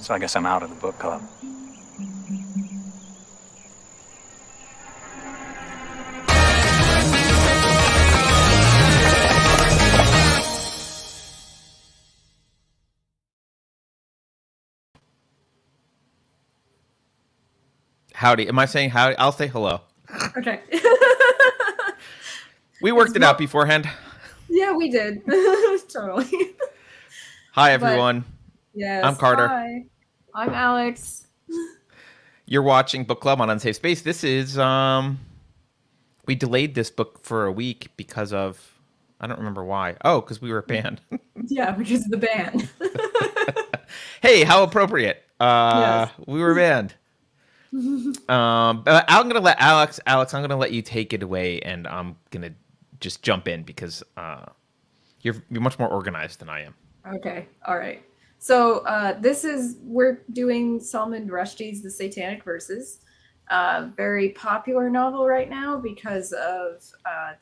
So I guess I'm out of the book club. Howdy. Am I saying howdy? I'll say hello. Okay. We worked it out beforehand. Yeah, we did. Totally. Hi, everyone. Yes. I'm Carter. Hi. I'm Alex. You're watching Book Club on Unsafe Space. This is, we delayed this book for a week because of, I don't remember why. Oh, because we were banned. Yeah, because of the ban. Hey, how appropriate. Yes. We were banned. But I'm gonna let Alex, I'm gonna let you take it away, and I'm gonna just jump in because you're much more organized than I am. Okay, all right. So we're doing Salman Rushdie's The Satanic Verses, very popular novel right now because of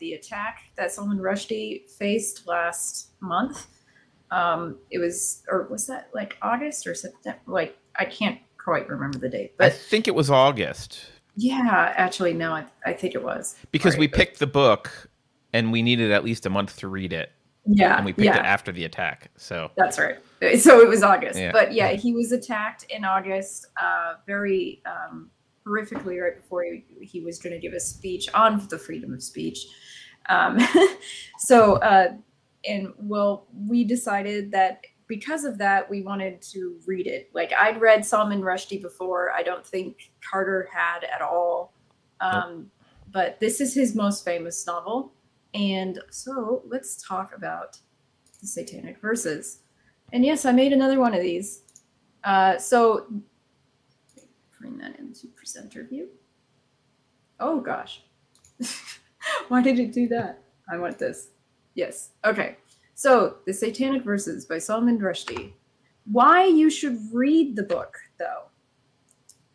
the attack that Salman Rushdie faced last month. It was, or was that like August or September? Like I can't quite remember the date, but I think it was August. Yeah, actually, no, I think it was because we picked the book and we needed at least a month to read it. Yeah, and we picked it after the attack. So that's right. So it was August, but yeah, he was attacked in August, very horrifically, right before he was going to give a speech on the freedom of speech. And well, we decided that. Because of that, we wanted to read it. Like, I'd read Salman Rushdie before. I don't think Carter had at all. But this is his most famous novel. And so let's talk about The Satanic Verses. And yes, I made another one of these. So bring that into presenter view. Oh, gosh. Why did it do that? I want this. Yes. Okay. So, The Satanic Verses by Salman Rushdie. Why you should read the book, though.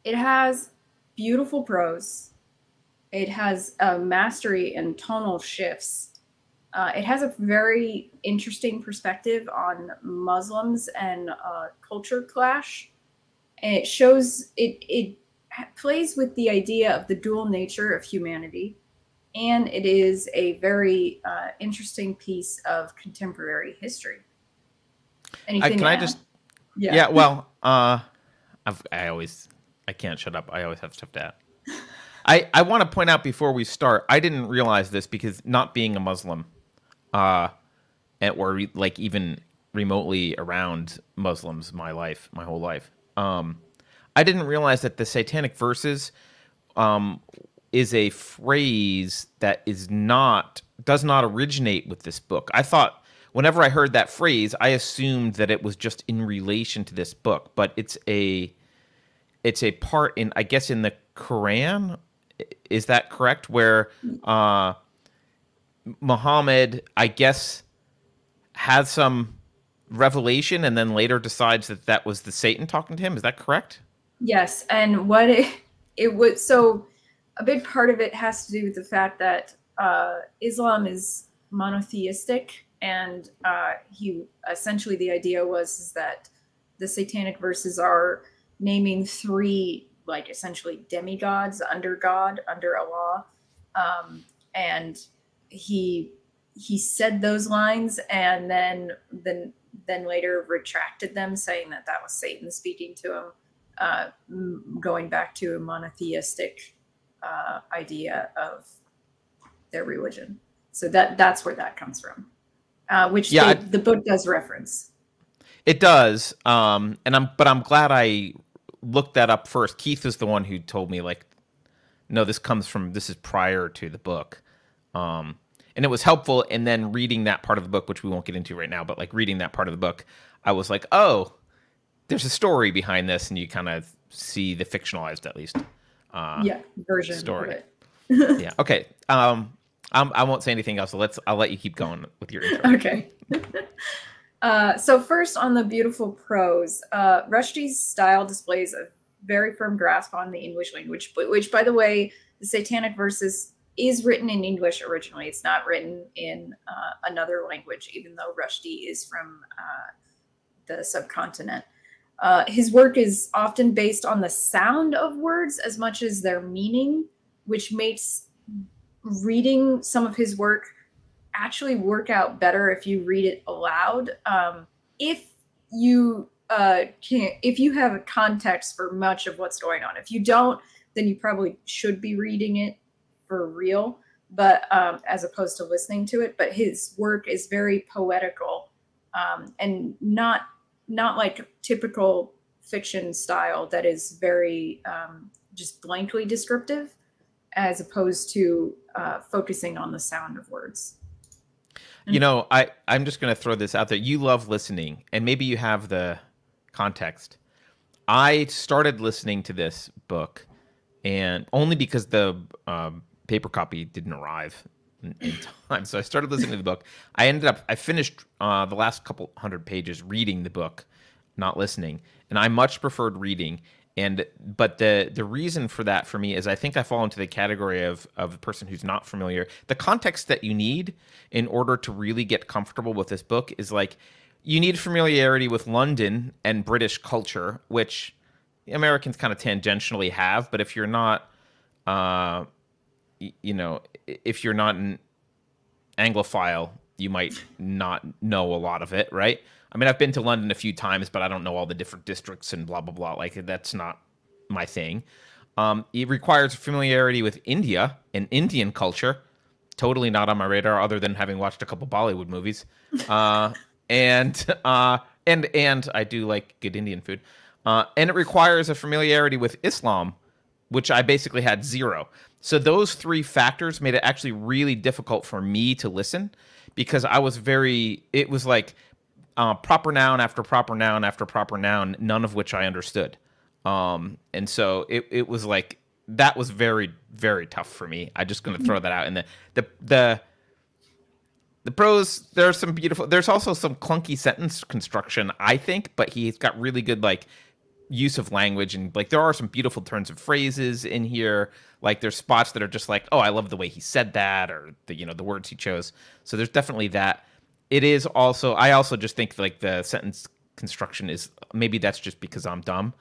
It has beautiful prose. It has a mastery and tonal shifts. It has a very interesting perspective on Muslims and culture clash. And it shows, it plays with the idea of the dual nature of humanity. And it is a very interesting piece of contemporary history. Anything can I add? Yeah, well, I can't shut up. I always have stuff to add. I want to point out before we start, I didn't realize this because not being a Muslim or like even remotely around Muslims my whole life, I didn't realize that the Satanic Verses is a phrase that does not originate with this book. I thought whenever I heard that phrase, I assumed that it was just in relation to this book, but it's a part in, I guess, in the Quran. Is that correct? Where Muhammad, I guess, has some revelation and then later decides that that was the Satan talking to him. Is that correct? Yes, and what it would so. A big part of it has to do with the fact that Islam is monotheistic, and essentially the idea was that the Satanic Verses are naming three, like, essentially demigods under God, under Allah, and he said those lines, and then later retracted them, saying that that was Satan speaking to him, going back to a monotheistic idea of their religion. So that's where that comes from, which the book does reference. It does. But I'm glad I looked that up first. Keith is the one who told me, like, no, this is prior to the book. And it was helpful. And then reading that part of the book, which we won't get into right now, but like reading that part of the book, I was like, oh, there's a story behind this. And you kind of see the fictionalized, at least. Version story. Yeah. Okay. I won't say anything else. So I'll let you keep going with your intro. Okay. So first, on the beautiful prose, Rushdie's style displays a very firm grasp on the English language, which, by the way, the Satanic Verses is written in English originally. It's not written in another language, even though Rushdie is from the subcontinent. His work is often based on the sound of words as much as their meaning, which makes reading some of his work actually work out better if you read it aloud. If you have a context for much of what's going on. If you don't, then you probably should be reading it for real, but as opposed to listening to it. But his work is very poetical, and not like typical fiction style that is very just blankly descriptive, as opposed to focusing on the sound of words. You know, I'm just going to throw this out there. You love listening, and maybe you have the context. I started listening to this book, and only because the paper copy didn't arrive in time. So I started listening to the book. I finished the last couple hundred pages reading the book, not listening. And I much preferred reading. But the reason for that for me is I think I fall into the category of the person who's not familiar. The context that you need in order to really get comfortable with this book is, like, you need familiarity with London and British culture, which Americans kind of tangentially have. But if you're not, you know, if you're not an Anglophile, you might not know a lot of it, right? I mean, I've been to London a few times, but I don't know all the different districts and blah, blah, blah. Like, that's not my thing. It requires familiarity with India and Indian culture. Totally not on my radar, other than having watched a couple Bollywood movies. And I do like good Indian food. And it requires a familiarity with Islam, which I basically had zero. So those three factors made it actually really difficult for me to listen, because I was very, it was like, proper noun after proper noun after proper noun, none of which I understood. And so it was like, that was very, very tough for me. I'm just going to throw that out. And the prose, there's some beautiful, there's also some clunky sentence construction, I think, but he's got really good, like, use of language. And, like, there are some beautiful turns of phrases in here. Like, there's spots that are just like, oh, I love the way he said that, or the, you know, the words he chose. So there's definitely that. It is also, I also just think, like, the sentence construction is, maybe that's just because I'm dumb,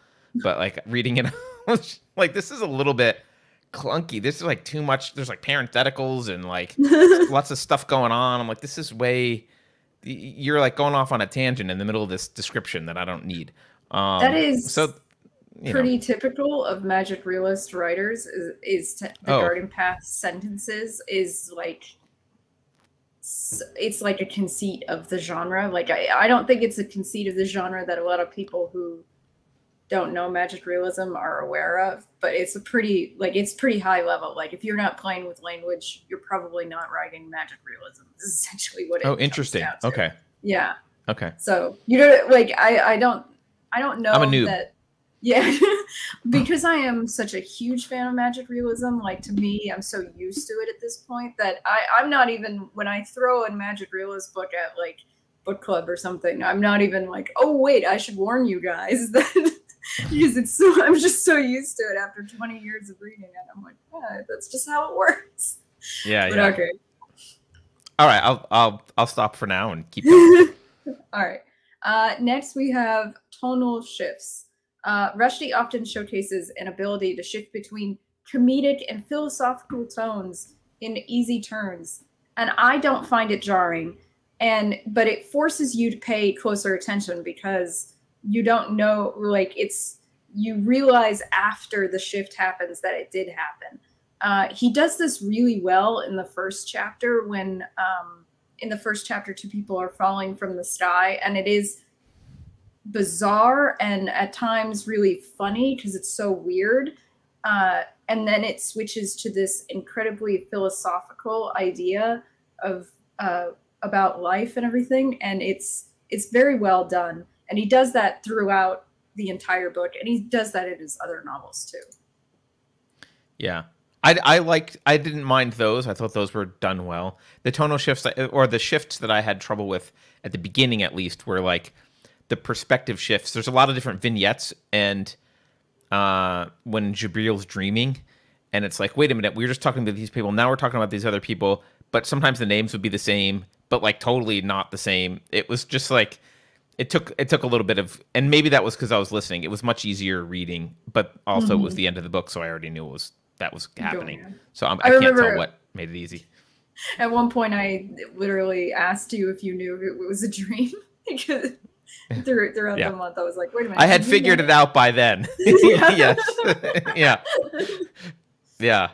but, like, reading it, like, this is a little bit clunky. This is, like, too much. There's, like, parentheticals and, like, lots of stuff going on. I'm like, this is way, you're, like, going off on a tangent in the middle of this description that I don't need. That is so pretty typical of magic realist writers is the garden path sentences is, like, it's like a conceit of the genre. Like, I don't think it's a conceit of the genre that a lot of people who don't know magic realism are aware of, but it's a pretty, like, it's pretty high level. Like, if you're not playing with language, you're probably not writing magic realism. This is essentially what it comes down to. Okay. Yeah. Okay. So, you know, like, I don't know. I'm a noob. Yeah, because I am such a huge fan of magic realism. Like, to me, I'm so used to it at this point that I'm not even, when I throw a magic realist book at, like, book club or something, I'm not even like, oh wait, I should warn you guys that, because it's so, I'm just so used to it after 20 years of reading it. I'm like, yeah, that's just how it works. Yeah, but yeah. Okay. All right, I'll stop for now and keep going. All right. Next we have tonal shifts. Rushdie often showcases an ability to shift between comedic and philosophical tones in easy turns, and I don't find it jarring, but it forces you to pay closer attention, because you don't know, like, it's, you realize after the shift happens that it did happen. He does this really well in the first chapter when in the first chapter two people are falling from the sky, and it is bizarre and at times really funny because it's so weird, and then it switches to this incredibly philosophical idea of about life and everything, and it's very well done, and he does that throughout the entire book, and he does that in his other novels too. Yeah, I didn't mind those. I thought those were done well. The tonal shifts, or the shifts that I had trouble with at the beginning at least, were like the perspective shifts. There's a lot of different vignettes, and when Jibreel's dreaming, And it's like, wait a minute, we were just talking to these people. Now we're talking about these other people. But sometimes the names would be the same, but like totally not the same. It was just like, it took a little bit of, and maybe that was because I was listening. It was much easier reading, but also it was the end of the book, so I already knew that was happening. Yeah. So I can't tell what made it easy. At one point, I literally asked you if you knew if it was a dream. Because throughout the month, I was like, wait a minute. I had figured it out by then. Yes. Yeah. Yeah.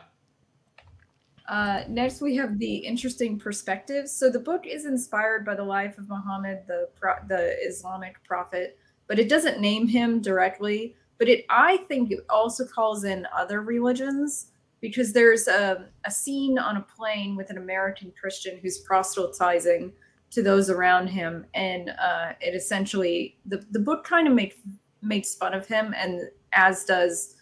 Next, we have the interesting perspectives. So the book is inspired by the life of Muhammad, the Islamic prophet, but it doesn't name him directly. But I think it also calls in other religions, because there's a scene on a plane with an American Christian who's proselytizing to those around him. And it essentially, the book kind of makes fun of him, and as does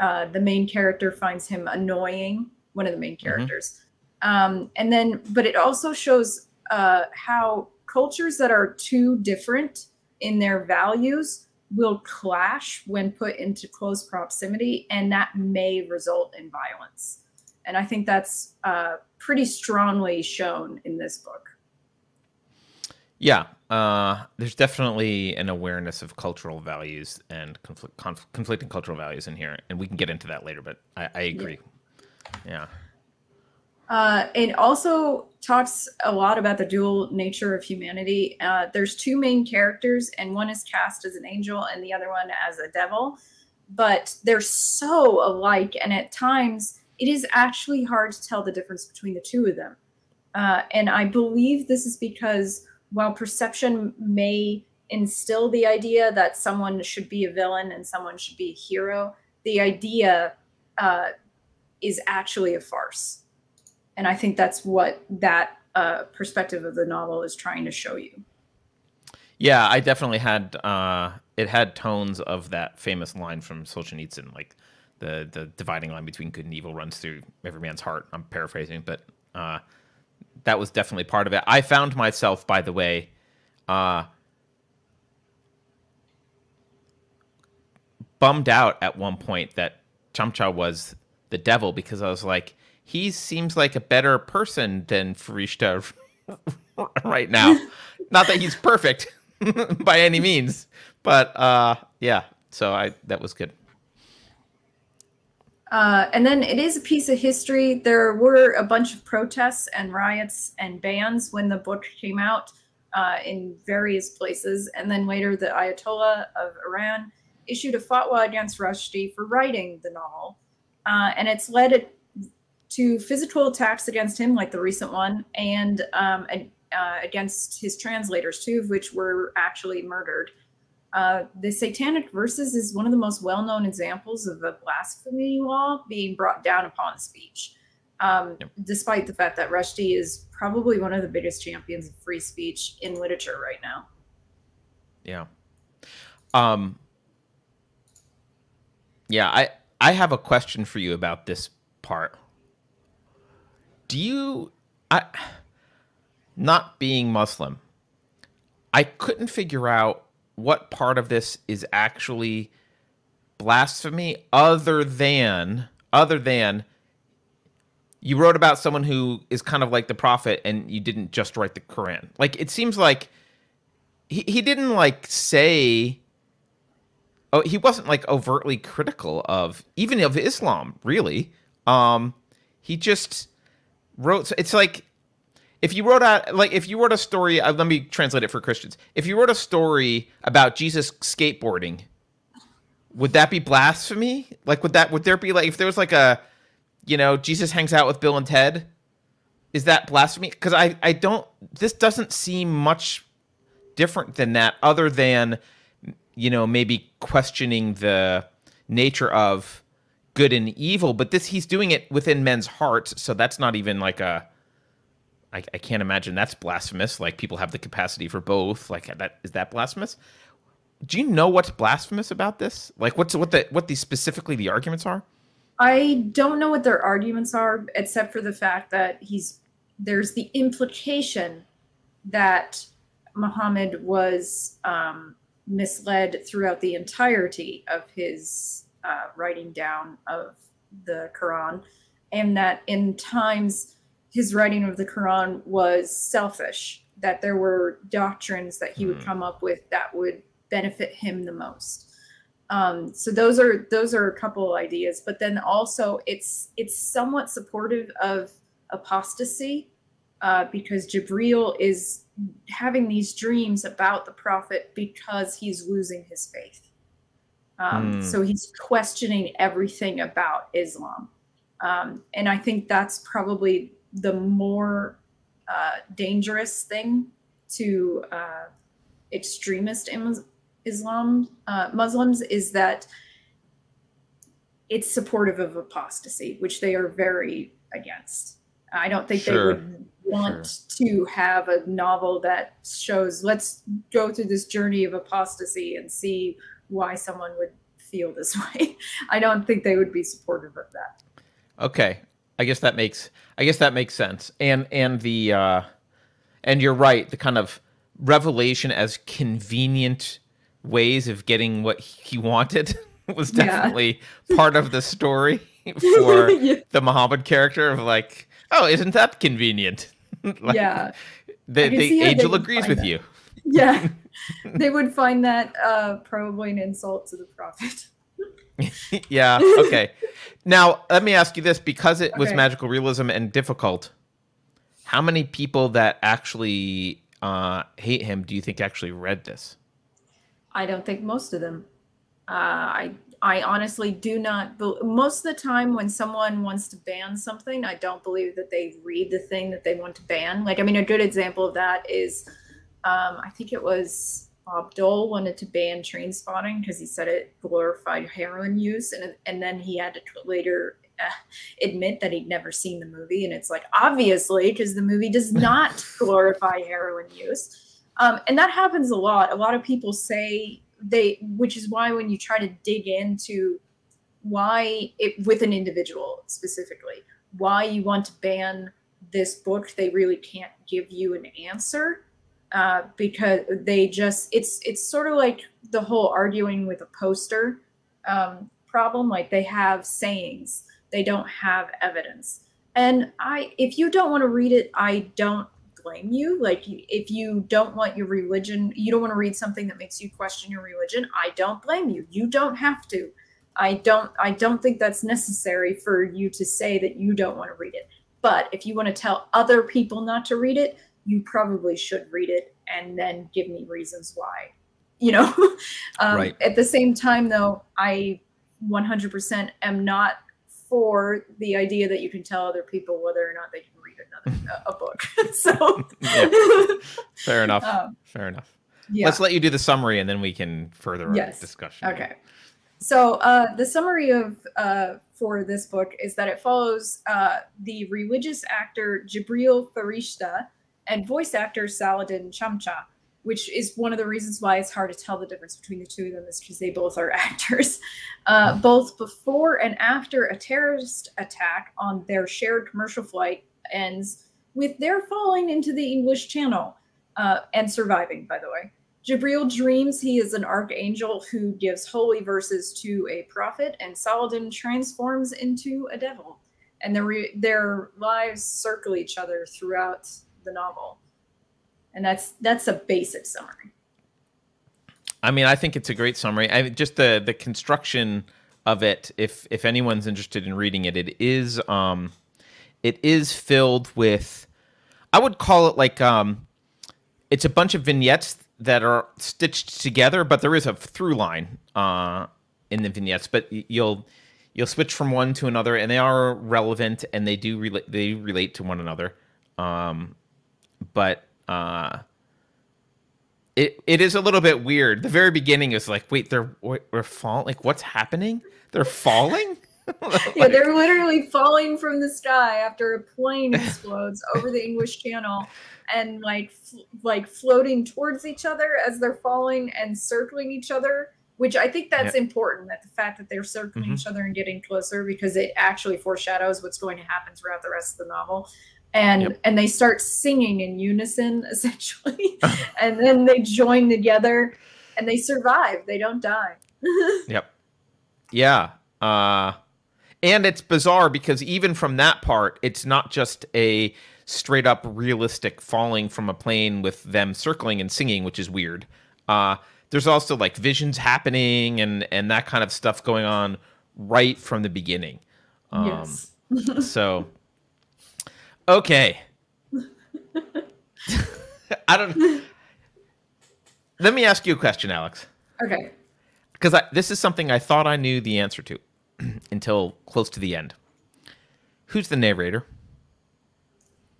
the main character finds him annoying. One of the main characters. And then, but it also shows how cultures that are too different in their values will clash when put into close proximity, and that may result in violence. And I think that's pretty strongly shown in this book. Yeah, there's definitely an awareness of cultural values and conflicting cultural values in here. And we can get into that later, but I agree. Yeah. Yeah. It also talks a lot about the dual nature of humanity. There's two main characters, and one is cast as an angel and the other one as a devil. But they're so alike, and at times it is actually hard to tell the difference between the two of them. And I believe this is because while perception may instill the idea that someone should be a villain and someone should be a hero, the idea is actually a farce. And I think that's what that perspective of the novel is trying to show you. Yeah, I definitely had, it had tones of that famous line from Solzhenitsyn, like the dividing line between good and evil runs through every man's heart. I'm paraphrasing, but that was definitely part of it. I found myself, by the way, bummed out at one point that Chamcha was the devil, because I was like, he seems like a better person than Farishta right now. Not that he's perfect by any means, but yeah, so that was good. And then it is a piece of history. There were a bunch of protests and riots and bans when the book came out in various places. And then later the Ayatollah of Iran issued a fatwa against Rushdie for writing the novel. And it's led to physical attacks against him, like the recent one, and against his translators, two of which were actually murdered. The Satanic Verses is one of the most well-known examples of a blasphemy law being brought down upon speech, despite the fact that Rushdie is probably one of the biggest champions of free speech in literature right now. Yeah. Yeah, I have a question for you about this part. Do you, not being Muslim, I couldn't figure out what part of this is actually blasphemy other than you wrote about someone who is kind of like the prophet and you didn't just write the Quran. Like, it seems like he didn't like say, oh, he wasn't like overtly critical of even of Islam, really. He just wrote. It's like if you wrote a story. Let me translate it for Christians. If you wrote a story about Jesus skateboarding, would that be blasphemy? Like, would there be like, if there was like a, you know, Jesus hangs out with Bill and Ted, is that blasphemy? Because I don't. This doesn't seem much different than that, other than, you know, maybe questioning the nature of good and evil, but this, he's doing it within men's hearts, so that's not even like a, I can't imagine that's blasphemous. Like, people have the capacity for both. Like, is that blasphemous? Do you know what's blasphemous about this? Like, what specifically the arguments are? I don't know what their arguments are, except for the fact that there's the implication that Muhammad was misled throughout the entirety of his writing down of the Quran, and that in times his writing of the Quran was selfish, that there were doctrines that he would come up with that would benefit him the most. So those are a couple of ideas, but then also it's somewhat supportive of apostasy, because Gibreel is having these dreams about the prophet because he's losing his faith. So he's questioning everything about Islam. And I think that's probably the more dangerous thing to extremist Muslims is that it's supportive of apostasy, which they are very against. I don't think they would want to have a novel that shows, let's go through this journey of apostasy and see why someone would feel this way. I don't think they would be supportive of that. Okay. I guess that makes sense. And you're right, the kind of revelation as convenient ways of getting what he wanted was definitely part of the story for the Muhammad character, of like, oh, isn't that convenient? Like, the angel agrees with you. Yeah. They would find that probably an insult to the prophet. Yeah. Okay. Now, let me ask you this, because it was magical realism and difficult, how many people that actually hate him do you think actually read this? I don't think most of them. I honestly do not. Most of the time when someone wants to ban something, I don't believe that they read the thing that they want to ban. Like, I mean, a good example of that is, I think it was Bob Dole wanted to ban Trainspotting because he said it glorified heroin use, and then he had to later admit that he'd never seen the movie, and it's like, obviously, because the movie does not glorify heroin use, and that happens a lot. A lot of people say which is why when you try to dig into why with an individual specifically, why you want to ban this book, they really can't give you an answer. Because they just, it's sort of like the whole arguing with a poster problem. Like, they have sayings, they don't have evidence. And if you don't want to read it, I don't blame you. Like, if you don't want your religion, you don't want to read something that makes you question your religion, I don't blame you. You don't have to. I don't think that's necessary for you to say that you don't want to read it. But if you want to tell other people not to read it, you probably should read it and then give me reasons why, you know. At the same time, though, I 100% am not for the idea that you can tell other people whether or not they can read a book. So fair enough. Let's let you do the summary and then we can further our discussion. Okay. So the summary of for this book is that it follows the religious actor Gibreel Farishta and voice actor Saladin Chamcha, which is one of the reasons why it's hard to tell the difference between the two of them, is because they both are actors, both before and after a terrorist attack on their shared commercial flight ends with their falling into the English Channel and surviving, by the way. Gibreel dreams he is an archangel who gives holy verses to a prophet, and Saladin transforms into a devil. And their lives circle each other throughout the novel, and that's a basic summary. I mean, I think it's a great summary. I mean, just the construction of it, if anyone's interested in reading it, it is filled with, I would call it like, it's a bunch of vignettes that are stitched together, but there is a through line in the vignettes, but you'll switch from one to another, and they are relevant, and they relate to one another. But it is a little bit weird. The very beginning is like, wait, we're falling. Like, what's happening? They're falling. Like, yeah, they're literally falling from the sky after a plane explodes over the English Channel, and like floating towards each other as they're falling and circling each other. Which I think that's important, that the fact that they're circling each other and getting closer, because it actually foreshadows what's going to happen throughout the rest of the novel. And they start singing in unison, essentially, and then they join together, and they survive. They don't die. Yeah. And it's bizarre because even from that part, it's not just a straight up realistic falling from a plane with them circling and singing, which is weird. There's also like visions happening and that kind of stuff going on right from the beginning. Yes. So, okay. I don't. Let me ask you a question, Alex. Okay. Because this is something I thought I knew the answer to until close to the end. Who's the narrator?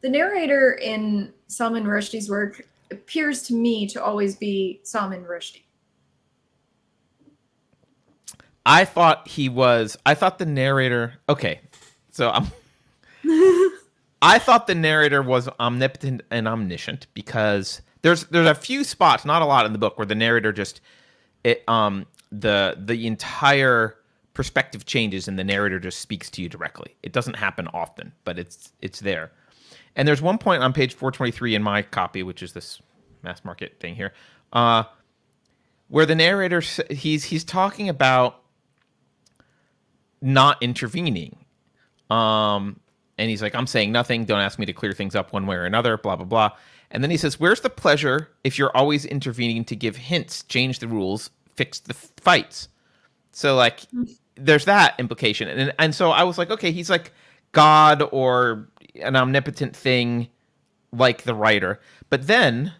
The narrator in Salman Rushdie's work appears to me to always be Salman Rushdie. I thought he was. I thought the narrator. Okay, so I'm. I thought the narrator was omnipotent and omniscient because there's a few spots, not a lot in the book, where the narrator just the entire perspective changes and the narrator just speaks to you directly. It doesn't happen often, but it's there. And there's one point on page 423 in my copy, which is this mass market thing here, where the narrator he's talking about not intervening. And he's like, I'm saying nothing. Don't ask me to clear things up one way or another, blah, blah, blah. And then he says, where's the pleasure if you're always intervening to give hints, change the rules, fix the fights? So, like, there's that implication. And so I was like, okay, he's like God or an omnipotent thing like the writer. But then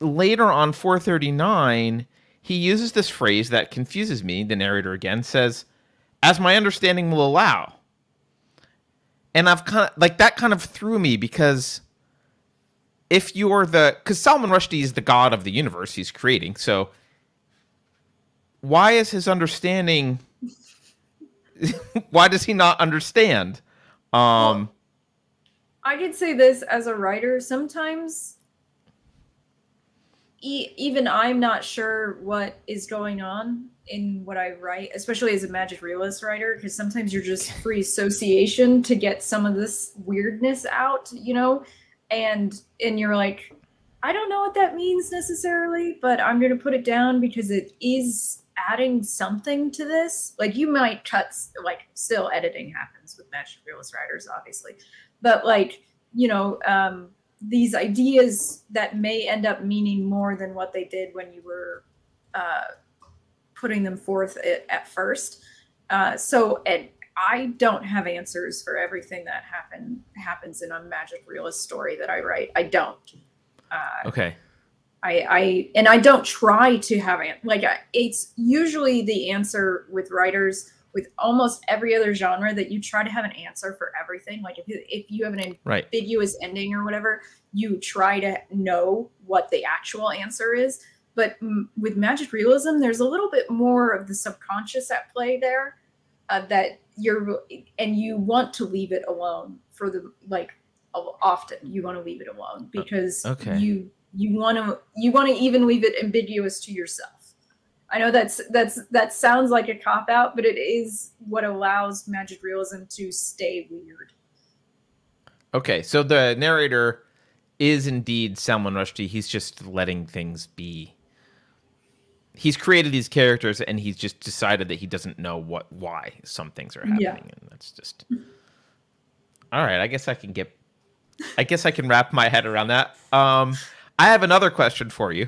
later on 439, he uses this phrase that confuses me. The narrator again says, as my understanding will allow. And I've kind of, like, that kind of threw me because if you're the, because Salman Rushdie is the god of the universe he's creating, so why is his understanding, why does he not understand? Well, I could say this as a writer, sometimes even I'm not sure what is going on in what I write, especially as a magic realist writer, because sometimes you're just free association to get some of this weirdness out, you know, and you're like, I don't know what that means necessarily, but I'm going to put it down because it is adding something to this. Like, you might cut, like, still editing happens with magic realist writers, obviously, but, like, you know, these ideas that may end up meaning more than what they did when you were putting them forth at first. So, and I don't have answers for everything that happens in a magic realist story that I write. I don't. Okay. And I don't try to have it. Like, it's usually the answer with writers with almost every other genre that you try to have an answer for everything. Like, if you have an ambiguous ending or whatever, you try to know what the actual answer is. But with magic realism, there's a little bit more of the subconscious at play there, and you want to leave it alone for the, like, often you want to leave it alone because you want to even leave it ambiguous to yourself. I know that sounds like a cop out, but it is what allows magic realism to stay weird. Okay, so the narrator is indeed Salman Rushdie. He's just letting things be. He's created these characters, and he's just decided that he doesn't know why some things are happening, and that's just all right. I guess I can wrap my head around that. I have another question for you.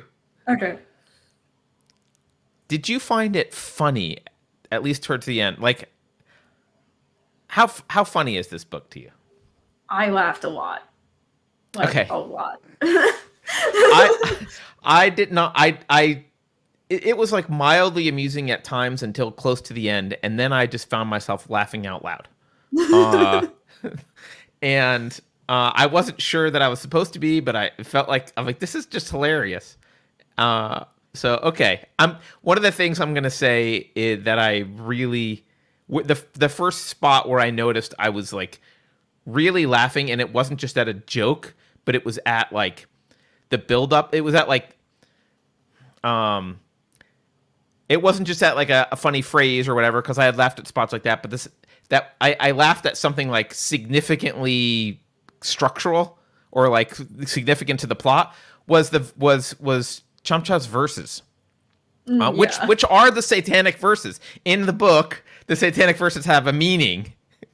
Okay. Did you find it funny, at least towards the end? Like, how funny is this book to you? I laughed a lot. Like, okay. A lot. I did not. It was like mildly amusing at times until close to the end, and then I just found myself laughing out loud. And I wasn't sure that I was supposed to be, but I felt like I'm like, this is just hilarious. So okay, one of the things I'm gonna say is that I really the first spot where I noticed I was like really laughing, and it wasn't just at a joke, but it was at like the build up. It was at like it wasn't just at like a funny phrase or whatever, because I had laughed at spots like that, but I laughed at something like significantly structural or like significant to the plot was Chamcha's verses. which are the Satanic Verses. In the book, the Satanic Verses have a meaning.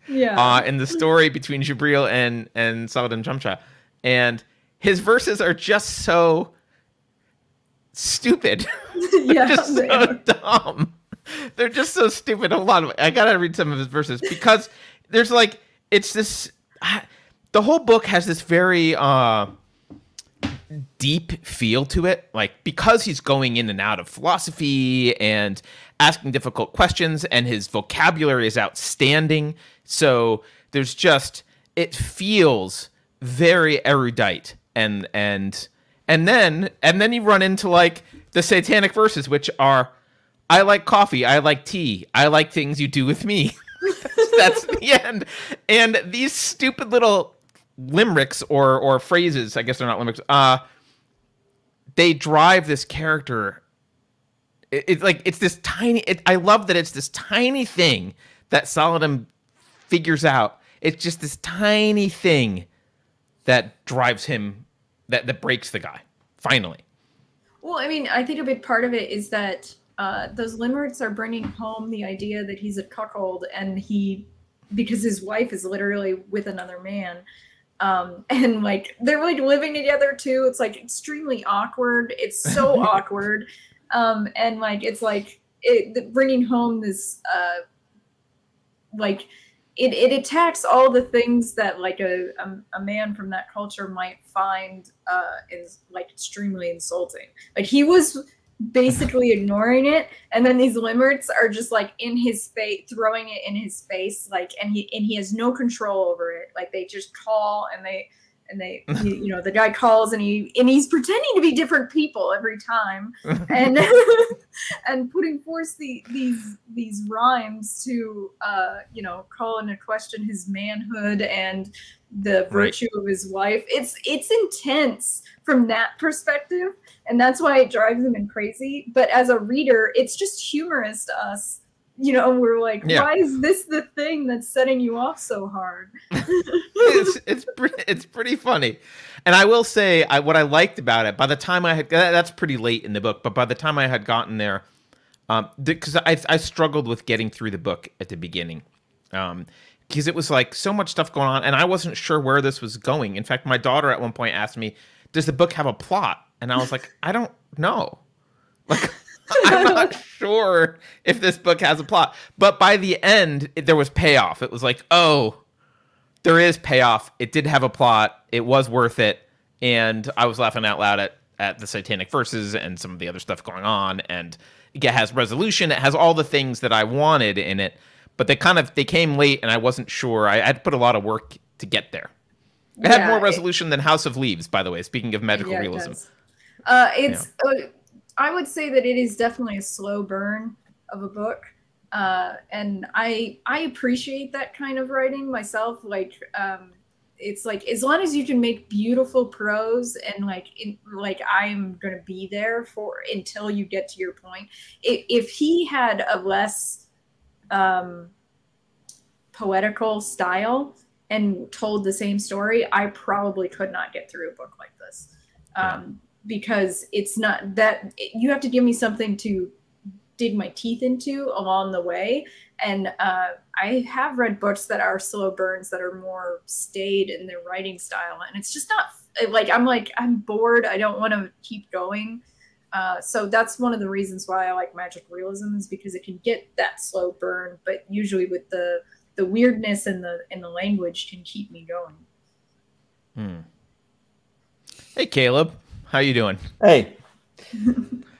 Yeah. In the story between Gibreel and Saladin Chamcha. And his verses are just so stupid. They're just so dumb. They're just so stupid. Hold on. I got to read some of his verses because there's like, it's this, the whole book has this very deep feel to it. Like, because he's going in and out of philosophy and asking difficult questions, and his vocabulary is outstanding. So there's just, it feels very erudite. And then you run into like the Satanic Verses, which are, I like coffee, I like tea, I like things you do with me. That's the end. And these stupid little limericks or phrases, I guess they're not limericks, they drive this character. It's like, it's this tiny, I love that it's this tiny thing that Saladin figures out. It's just this tiny thing that drives him, that breaks the guy, finally. Well, I mean, I think a big part of it is that those limericks are bringing home the idea that he's a cuckold, and because his wife is literally with another man. And like, they're like living together too. It's like extremely awkward. It's so awkward. And like, it's like bringing home this, like it attacks all the things that like a man from that culture might find, is like extremely insulting. Like he was basically ignoring it, and then these limericks are just like in his face, throwing it in his face, like, and he has no control over it. Like they just call, you know, the guy calls, and he's pretending to be different people every time, and and putting forth these rhymes to you know, call into question his manhood and the virtue of his wife. It's intense from that perspective, and that's why it drives him crazy. But as a reader, it's just humorous to us. You know, we're like, why is this the thing that's setting you off so hard? it's pretty funny. And I will say, what I liked about it, by the time I had, that's pretty late in the book, but by the time I had gotten there, because I struggled with getting through the book at the beginning. Because it was like so much stuff going on, and I wasn't sure where this was going. In fact, my daughter at one point asked me, does the book have a plot? And I was like, I don't know. Like, I'm not sure if this book has a plot. But by the end, there was payoff. It was like, oh, there is payoff. It did have a plot. It was worth it. And I was laughing out loud at the Satanic Verses and some of the other stuff going on. And it has resolution. It has all the things that I wanted in it. But they came late, and I wasn't sure. I had put a lot of work to get there. It had more resolution than House of Leaves, by the way, speaking of magical realism. I would say that it is definitely a slow burn of a book. And I appreciate that kind of writing myself. Like, it's like, as long as you can make beautiful prose and like, I'm going to be there until you get to your point. If he had a less poetical style and told the same story, I probably could not get through a book like this. Because it's not that you have to give me something to dig my teeth into along the way. And I have read books that are slow burns that are more staid in their writing style. And it's just not like, I'm bored. I don't want to keep going. So that's one of the reasons why I like magic realism, is because it can get that slow burn, but usually with the weirdness and the language can keep me going. Hey, Caleb. How you doing? Hey,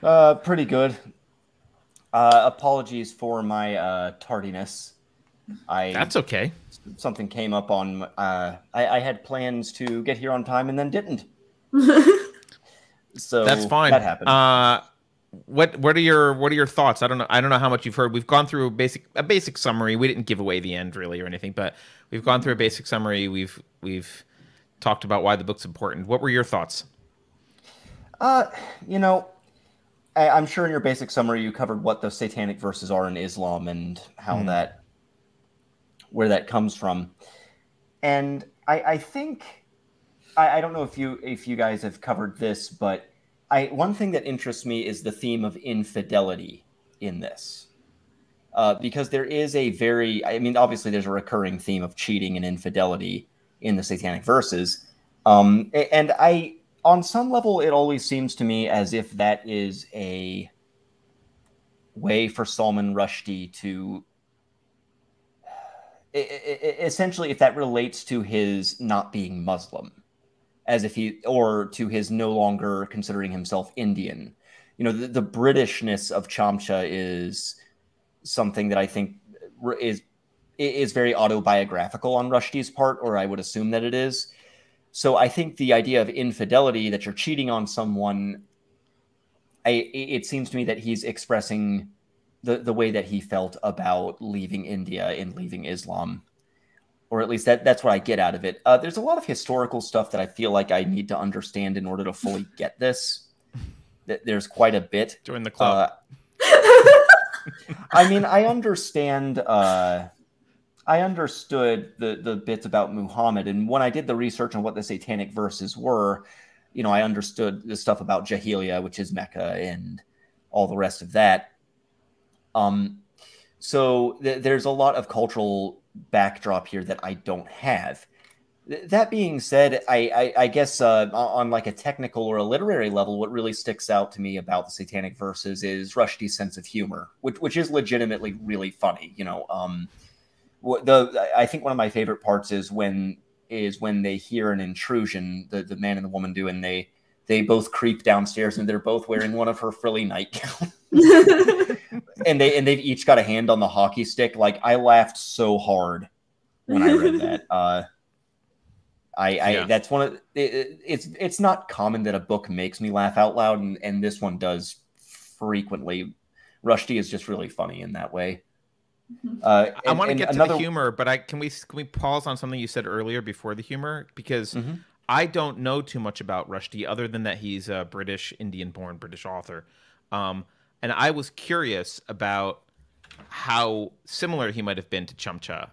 pretty good. Apologies for my tardiness. That's okay. Something came up on. I had plans to get here on time and then didn't. So that's fine. That happened. What are your thoughts? I don't know how much you've heard. We've gone through a basic summary. We didn't give away the end really or anything, but we've gone through a basic summary. We've talked about why the book's important. What were your thoughts? You know, I'm sure in your basic summary you covered what those Satanic Verses are in Islam and how where that comes from. And I think, I don't know if you guys have covered this, but one thing that interests me is the theme of infidelity in this, because there is a very, I mean, obviously there's a recurring theme of cheating and infidelity in the Satanic Verses. And I, on some level, it always seems to me as if that is a way for Salman Rushdie to, essentially, if that relates to his not being Muslim, as if he, or to his no longer considering himself Indian. You know, the Britishness of Chamcha is something that I think is very autobiographical on Rushdie's part, or I would assume that it is. So I think the idea of infidelity, that you're cheating on someone, it seems to me that he's expressing the way that he felt about leaving India and leaving Islam. Or at least that's what I get out of it. There's a lot of historical stuff that I feel like I need to understand in order to fully get this. There's quite a bit. Join the club. I mean, I understand. I understood the bits about Muhammad, and when I did the research on what the Satanic Verses were, you know, I understood the stuff about Jahilia, which is Mecca, and all the rest of that. So there's a lot of cultural backdrop here that I don't have. That being said, I guess on like a technical or a literary level, what really sticks out to me about the Satanic Verses is Rushdie's sense of humor, which is legitimately really funny. You know, I think one of my favorite parts is when they hear an intrusion, the man and the woman do, and they both creep downstairs, and they're both wearing one of her frilly nightgowns. and they've each got a hand on the hockey stick. Like, I laughed so hard when I read that. That's one of it's not common that a book makes me laugh out loud, and this one does frequently. Rushdie is just really funny in that way. I want to get to the humor, but can we pause on something you said earlier before the humor, because I don't know too much about Rushdie other than that he's a British, Indian-born British author. And I was curious about how similar he might have been to Chamcha.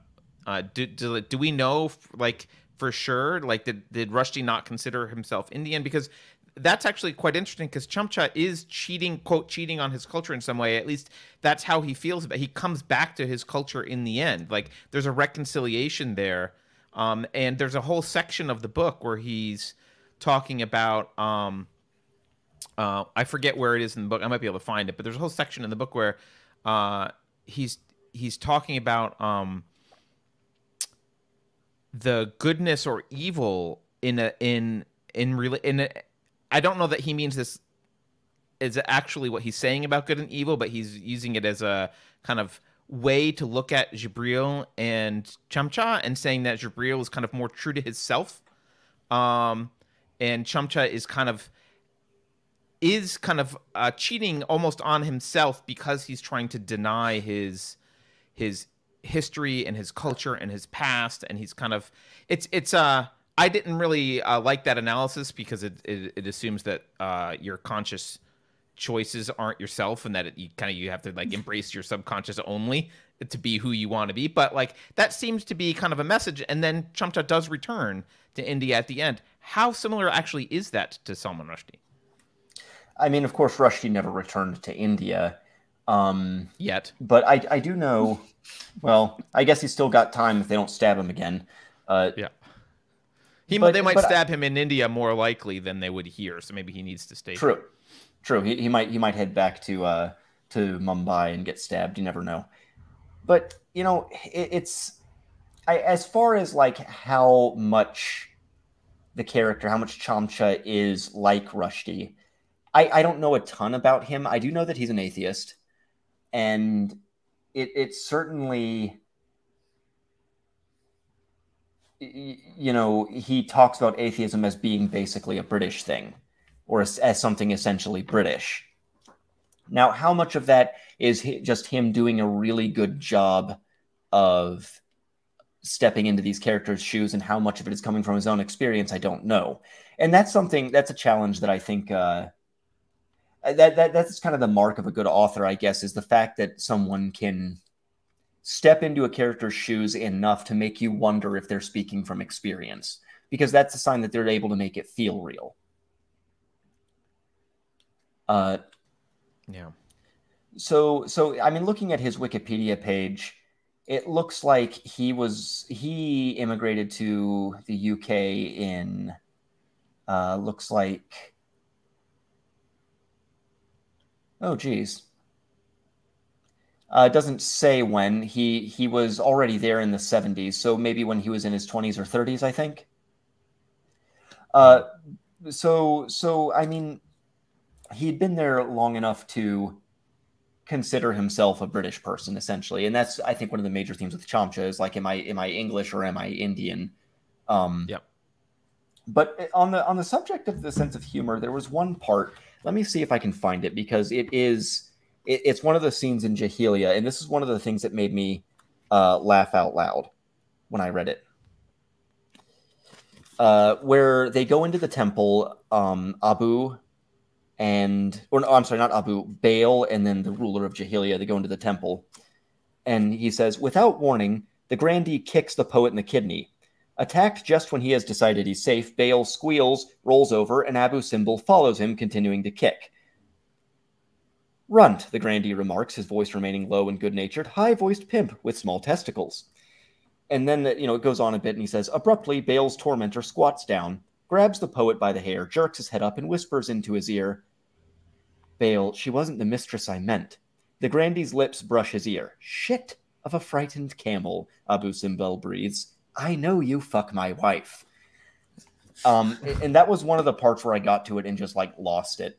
Do we know, like, for sure? Like, did Rushdie not consider himself Indian? Because that's actually quite interesting, because Chamcha is cheating, quote, cheating on his culture in some way. At least that's how he feels about it. He comes back to his culture in the end. Like, there's a reconciliation there. And there's a whole section of the book where he's talking about I forget where it is in the book. I might be able to find it, but there's a whole section in the book where he's talking about the goodness or evil in I don't know that he means this is actually what he's saying about good and evil, but he's using it as a kind of way to look at Gibreel and Chamcha, and saying that Gibreel is kind of more true to himself, and Chamcha is kind of cheating almost on himself, because he's trying to deny his history and his culture and his past, and he's kind of I didn't really like that analysis, because it assumes that your conscious choices aren't yourself, and that you have to, like, embrace your subconscious only to be who you want to be. But, like, that seems to be kind of a message. And then Chamcha does return to India at the end. How similar actually is that to Salman Rushdie? I mean, of course, Rushdie never returned to India yet, but I do know. Well, I guess he's still got time if they don't stab him again. Yeah, they might stab him in India more likely than they would here, so maybe he needs to stay. True. True. He might head back to Mumbai and get stabbed. You never know. But, you know, as far as, like, how much the character, how much Chamcha is like Rushdie, I don't know a ton about him. I do know that he's an atheist, and it certainly, you know, he talks about atheism as being basically a British thing, or as something essentially British. Now, how much of that is just him doing a really good job of stepping into these characters' shoes, and how much of it is coming from his own experience, I don't know. And that's a challenge that I think, that's kind of the mark of a good author, I guess, is the fact that someone can step into a character's shoes enough to make you wonder if they're speaking from experience, because that's a sign that they're able to make it feel real. Yeah. So I mean, looking at his Wikipedia page, it looks like he immigrated to the UK in looks like, oh geez, doesn't say when. He was already there in the 70s, so maybe when he was in his 20s or 30s, I think. So I mean, he'd been there long enough to consider himself a British person, essentially. And that's, I think, one of the major themes with Chamcha is like, am I English or am I Indian? Yep. But on the subject of the sense of humor, there was one part. Let me see if I can find it, because it's one of the scenes in Jahilia, and this is one of the things that made me laugh out loud when I read it. Where they go into the temple, Baal, and then the ruler of Jahilia, they go into the temple. And he says, without warning, the grandee kicks the poet in the kidney. Attacked just when he has decided he's safe, Baal squeals, rolls over, and Abu Simbel follows him, continuing to kick. Runt, the grandee remarks, his voice remaining low and good-natured, high-voiced pimp with small testicles. And then, it goes on a bit, and he says, abruptly, Baal's tormentor squats down, grabs the poet by the hair, jerks his head up, and whispers into his ear, Baal, she wasn't the mistress I meant. The grandee's lips brush his ear. Shit of a frightened camel, Abu Simbel breathes. I know you fuck my wife. And that was one of the parts where I got to it and just, like, lost it.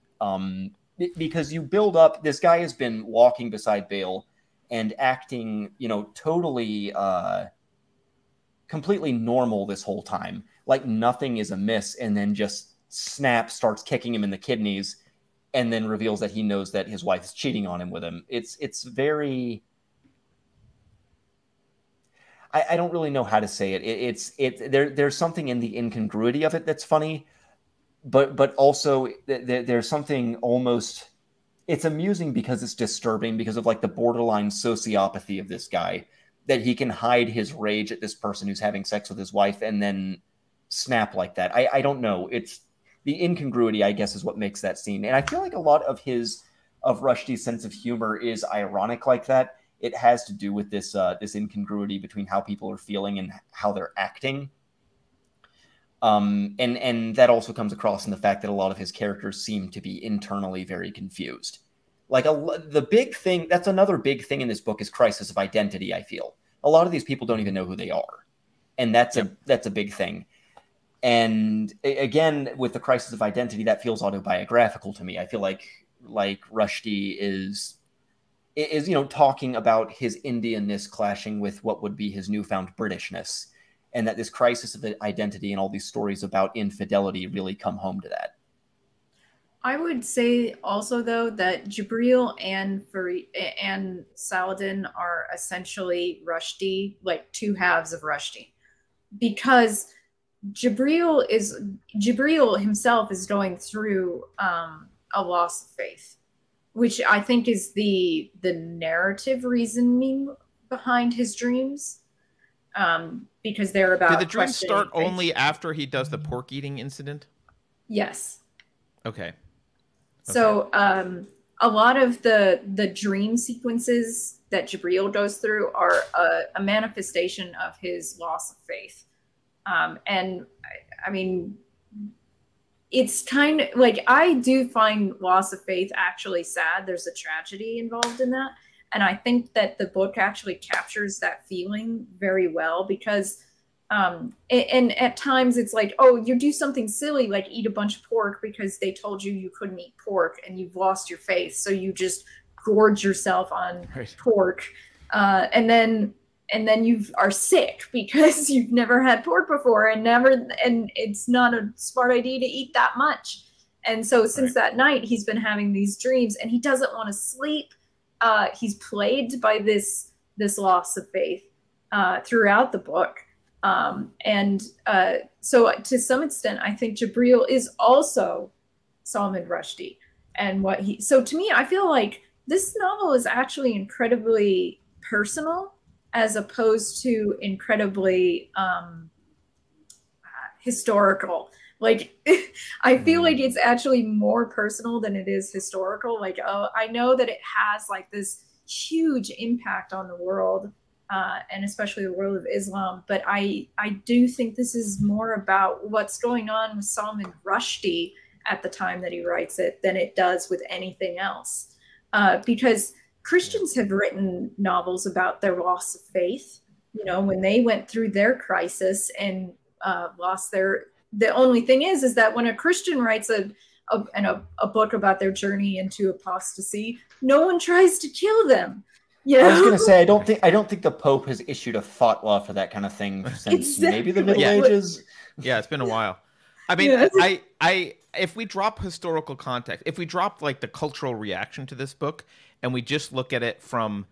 Because you build up, this guy has been walking beside Baal and acting, totally, completely normal this whole time. Like nothing is amiss, and then just snap, starts kicking him in the kidneys, and then reveals that he knows that his wife is cheating on him with him. It's very... I don't really know how to say it. There's something in the incongruity of it that's funny, but also there's something almost... It's amusing because it's disturbing because of like the borderline sociopathy of this guy, that he can hide his rage at this person who's having sex with his wife and then snap like that. I don't know. It's the incongruity, I guess, is what makes that scene. And I feel like a lot of Rushdie's sense of humor is ironic like that. It has to do with this, this incongruity between how people are feeling and how they're acting. And that also comes across in the fact that a lot of his characters seem to be internally very confused. Like the big thing, that's another big thing in this book, is crisis of identity, I feel. A lot of these people don't even know who they are. And that's a big thing. And again, with the crisis of identity, that feels autobiographical to me. I feel like Rushdie is talking about his Indianness clashing with what would be his newfound Britishness, and that this crisis of identity and all these stories about infidelity really come home to that. I would say also, though, that Gibreel and Saladin are essentially Rushdie, like two halves of Rushdie, because Gibreel himself is going through a loss of faith, which I think is the narrative reasoning behind his dreams, because they're about... Did the dreams start faith only after he does the pork eating incident? Yes. Okay. So a lot of the dream sequences that Gibreel goes through are a manifestation of his loss of faith. And I mean, it's kind of like, I do find loss of faith actually sad. There's a tragedy involved in that. And I think that the book actually captures that feeling very well, because and at times it's like, oh, you do something silly, like eat a bunch of pork because they told you you couldn't eat pork and you've lost your faith. So you just gorge yourself on pork. And then you are sick because you've never had pork before and it's not a smart idea to eat that much. And so since that night, he's been having these dreams and he doesn't want to sleep. He's plagued by this loss of faith throughout the book. So to some extent, I think Gibreel is also Salman Rushdie, and so to me, I feel like this novel is actually incredibly personal as opposed to incredibly historical, Like, I feel like it's actually more personal than it is historical. Like, oh, I know that it has like this huge impact on the world, and especially the world of Islam. But I do think this is more about what's going on with Salman Rushdie at the time that he writes it than it does with anything else. Because Christians have written novels about their loss of faith, you know, when they went through their crisis and lost their, the only thing is that when a Christian writes a book about their journey into apostasy, no one tries to kill them. Yeah. I was going to say, I don't think the Pope has issued a fatwa for that kind of thing since maybe the Middle Ages. Yeah, it's been a while. I mean, if we drop historical context, if we drop like the cultural reaction to this book and we just look at it from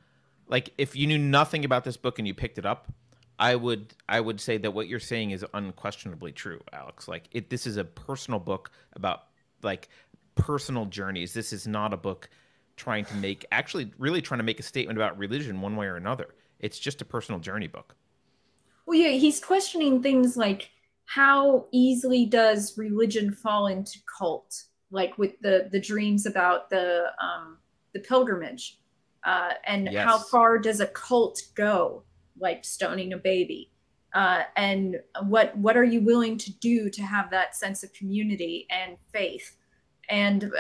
like, if you knew nothing about this book and you picked it up, I would say that what you're saying is unquestionably true, Alex. Like this is a personal book about like personal journeys. This is not a book trying to make, actually really trying to make a statement about religion one way or another. It's just a personal journey book. Well, yeah, he's questioning things like, how easily does religion fall into cult? Like with the dreams about the pilgrimage, and how far does a cult go? Like stoning a baby, and what are you willing to do to have that sense of community and faith? And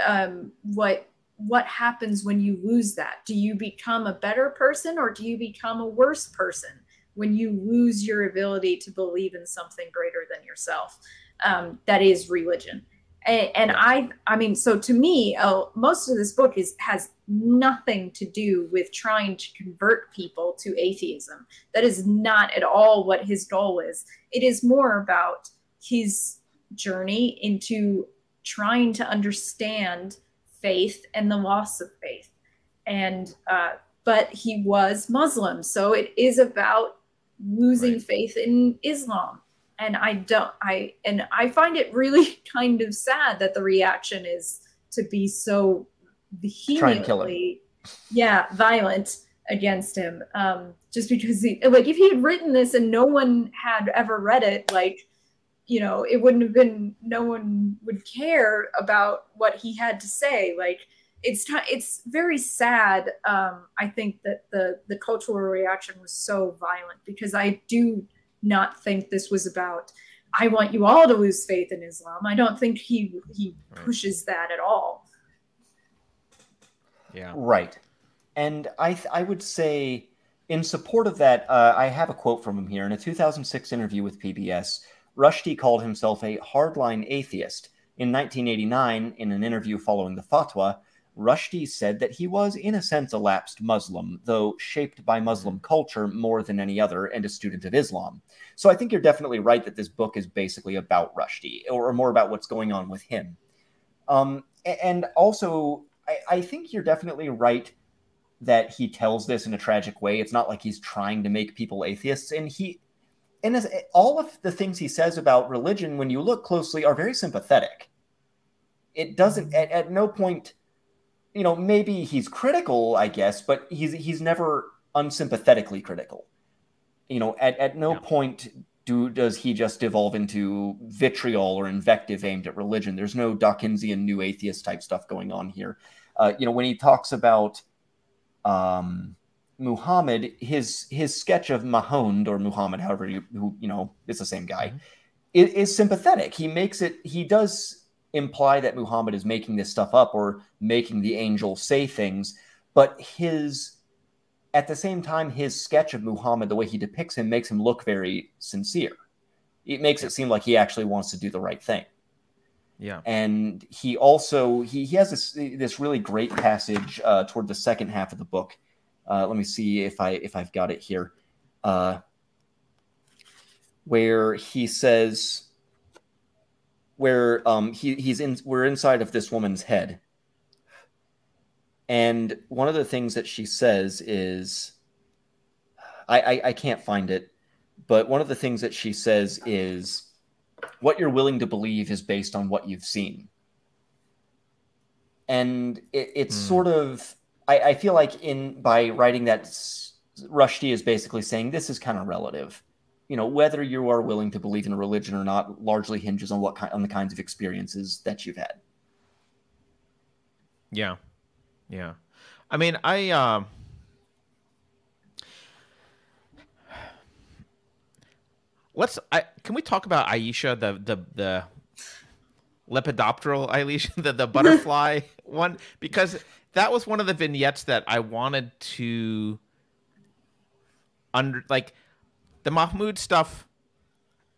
what happens when you lose that? Do you become a better person or do you become a worse person when you lose your ability to believe in something greater than yourself? That is religion. And I mean, so to me, most of this book has nothing to do with trying to convert people to atheism. That is not at all what his goal is. It is more about his journey into trying to understand faith and the loss of faith. And, but he was Muslim. So it is about losing faith in Islam. And I find it really kind of sad that the reaction is to be so vehemently, violent against him. Just because like if he had written this and no one had ever read it, like, you know, it wouldn't have been, no one would care about what he had to say. Like it's very sad. I think that the cultural reaction was so violent because I do not think this was about, I want you all to lose faith in Islam. I don't think he pushes that at all. Yeah. Right. And I would say in support of that, I have a quote from him here. In a 2006 interview with PBS, Rushdie called himself a hardline atheist. In 1989, in an interview following the fatwa, Rushdie said that he was, in a sense, a lapsed Muslim, though shaped by Muslim culture more than any other and a student of Islam. So I think you're definitely right that this book is basically about Rushdie, or more about what's going on with him. And also, I think you're definitely right that he tells this in a tragic way. It's not like he's trying to make people atheists. And all of the things he says about religion, when you look closely, are very sympathetic. It doesn't, at no point... You know, maybe he's critical, I guess, but he's never unsympathetically critical. You know, at no point does he just devolve into vitriol or invective aimed at religion. There's no Dawkinsian new atheist type stuff going on here. You know, when he talks about Muhammad, his sketch of Mahound or Muhammad, however you know, it's the same guy, is sympathetic. He does imply that Muhammad is making this stuff up or making the angel say things, but at the same time, his sketch of Muhammad, the way he depicts him, makes him look very sincere. It makes it seem like he actually wants to do the right thing. Yeah. And he also, he has this really great passage toward the second half of the book. Let me see if I've got it here, where he says, where we're inside of this woman's head. And one of the things that she says is, I can't find it, but one of the things that she says is, what you're willing to believe is based on what you've seen. And it's sort of, I feel like by writing that, Rushdie is basically saying, this is kind of relative. you know, whether you are willing to believe in a religion or not largely hinges on what on the kinds of experiences that you've had. Yeah. Yeah. I mean, can we talk about Ayesha, the lepidopteral Ayesha, the butterfly one? Because that was one of the vignettes that I wanted to like the Mahmoud stuff.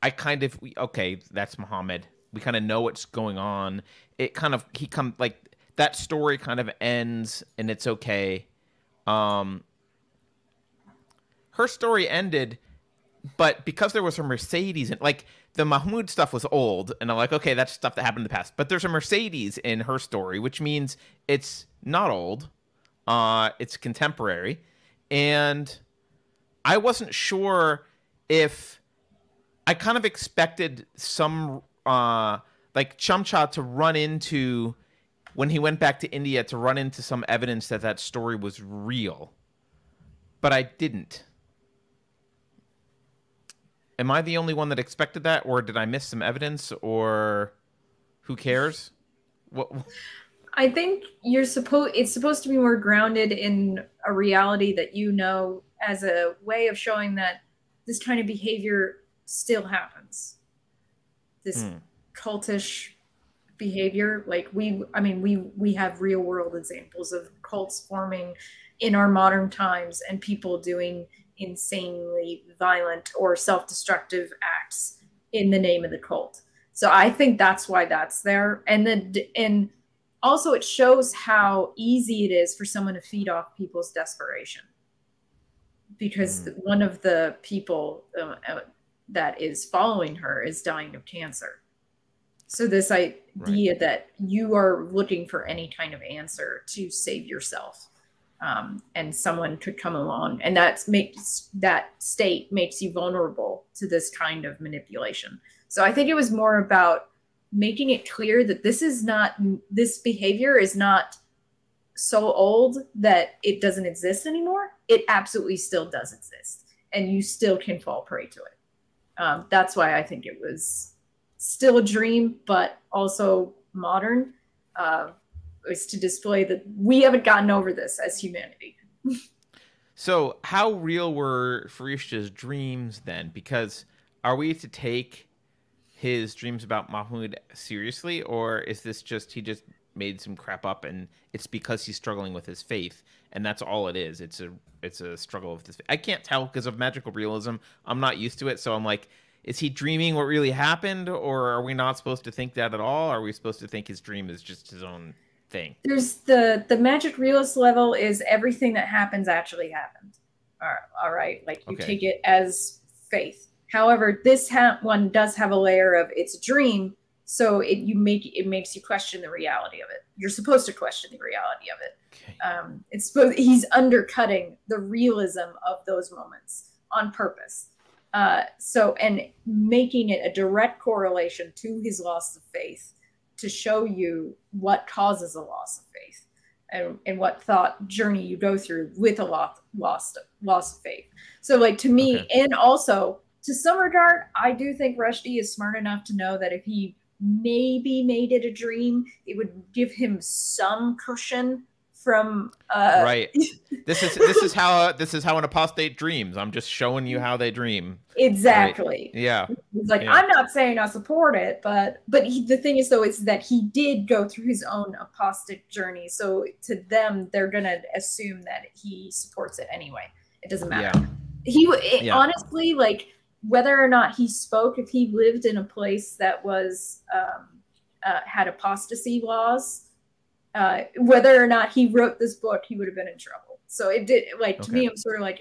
I kind of, okay, that's Muhammad. We kind of know what's going on. It kind of, like that story kind of ends and it's okay. Her story ended, but because there was a Mercedes, and like the Mahmoud stuff was old, and I'm like, okay, that's stuff that happened in the past. But there's a Mercedes in her story, which means it's not old, it's contemporary, and I wasn't sure if I kind of expected some like Chamcha to run into, when he went back to India, to run into some evidence that that story was real, but I didn't. Am I the only one that expected that, or did I miss some evidence, or who cares? What? I think you're it's supposed to be more grounded in a reality that you know, as a way of showing that this kind of behavior still happens. This cultish behavior, like we have real world examples of cults forming in our modern times and people doing insanely violent or self-destructive acts in the name of the cult. So I think that's why that's there. And also it shows how easy it is for someone to feed off people's desperation, because one of the people that is following her is dying of cancer. So this idea that you are looking for any kind of answer to save yourself. And someone could come along, and that state makes you vulnerable to this kind of manipulation. So I think it was more about making it clear that this behavior is not so old that it doesn't exist anymore. It absolutely still does exist, and you still can fall prey to it. That's why I think it was still a dream, but also modern. Is to display that we haven't gotten over this as humanity. So how real were Farishta's dreams then? Because are we to take his dreams about Mahmoud seriously, or is this just, he just made some crap up and it's because he's struggling with his faith and that's all it is? It's a struggle with this. I can't tell because of magical realism. I'm not used to it. So I'm like, is he dreaming what really happened, or are we not supposed to think that at all? Are we supposed to think his dream is just his own thing? There's the magic realist level is everything that happens actually happened. All right. Like you take it as faith. However, this one does have a layer of it's a dream. So it makes you question the reality of it. You're supposed to question the reality of it. Okay. He's undercutting the realism of those moments on purpose. And making it a direct correlation to his loss of faith, to show you what causes a loss of faith and what thought journey you go through with a loss of faith. So like to me, and also to some regard, I do think Rushdie is smart enough to know that if he maybe made it a dream, it would give him some cushion from right. This is how an apostate dreams. I'm just showing you how they dream. Exactly. Right? Yeah. It's like, I'm not saying I support it, but the thing is though is that he did go through his own apostate journey. So to them, they're gonna assume that he supports it anyway. It doesn't matter. Yeah. Honestly, like whether or not he spoke, if he lived in a place that was had apostasy laws, whether or not he wrote this book, he would have been in trouble. So it did, like, to me, I'm sort of like,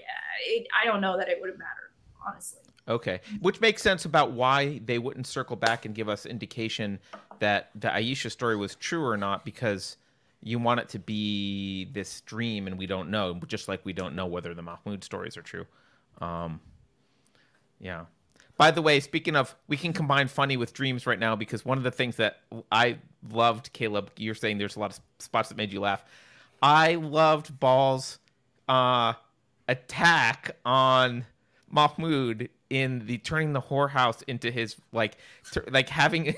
I don't know that it would have mattered, honestly. Okay. Which makes sense about why they wouldn't circle back and give us indication that the Ayesha story was true or not, because you want it to be this dream and we don't know, just like we don't know whether the Mahmoud stories are true. Yeah. By the way, speaking of, we can combine funny with dreams right now, because one of the things that I loved, Caleb, you're saying there's a lot of spots that made you laugh. I loved Ball's attack on Mahmoud in the turning the whorehouse into his, like having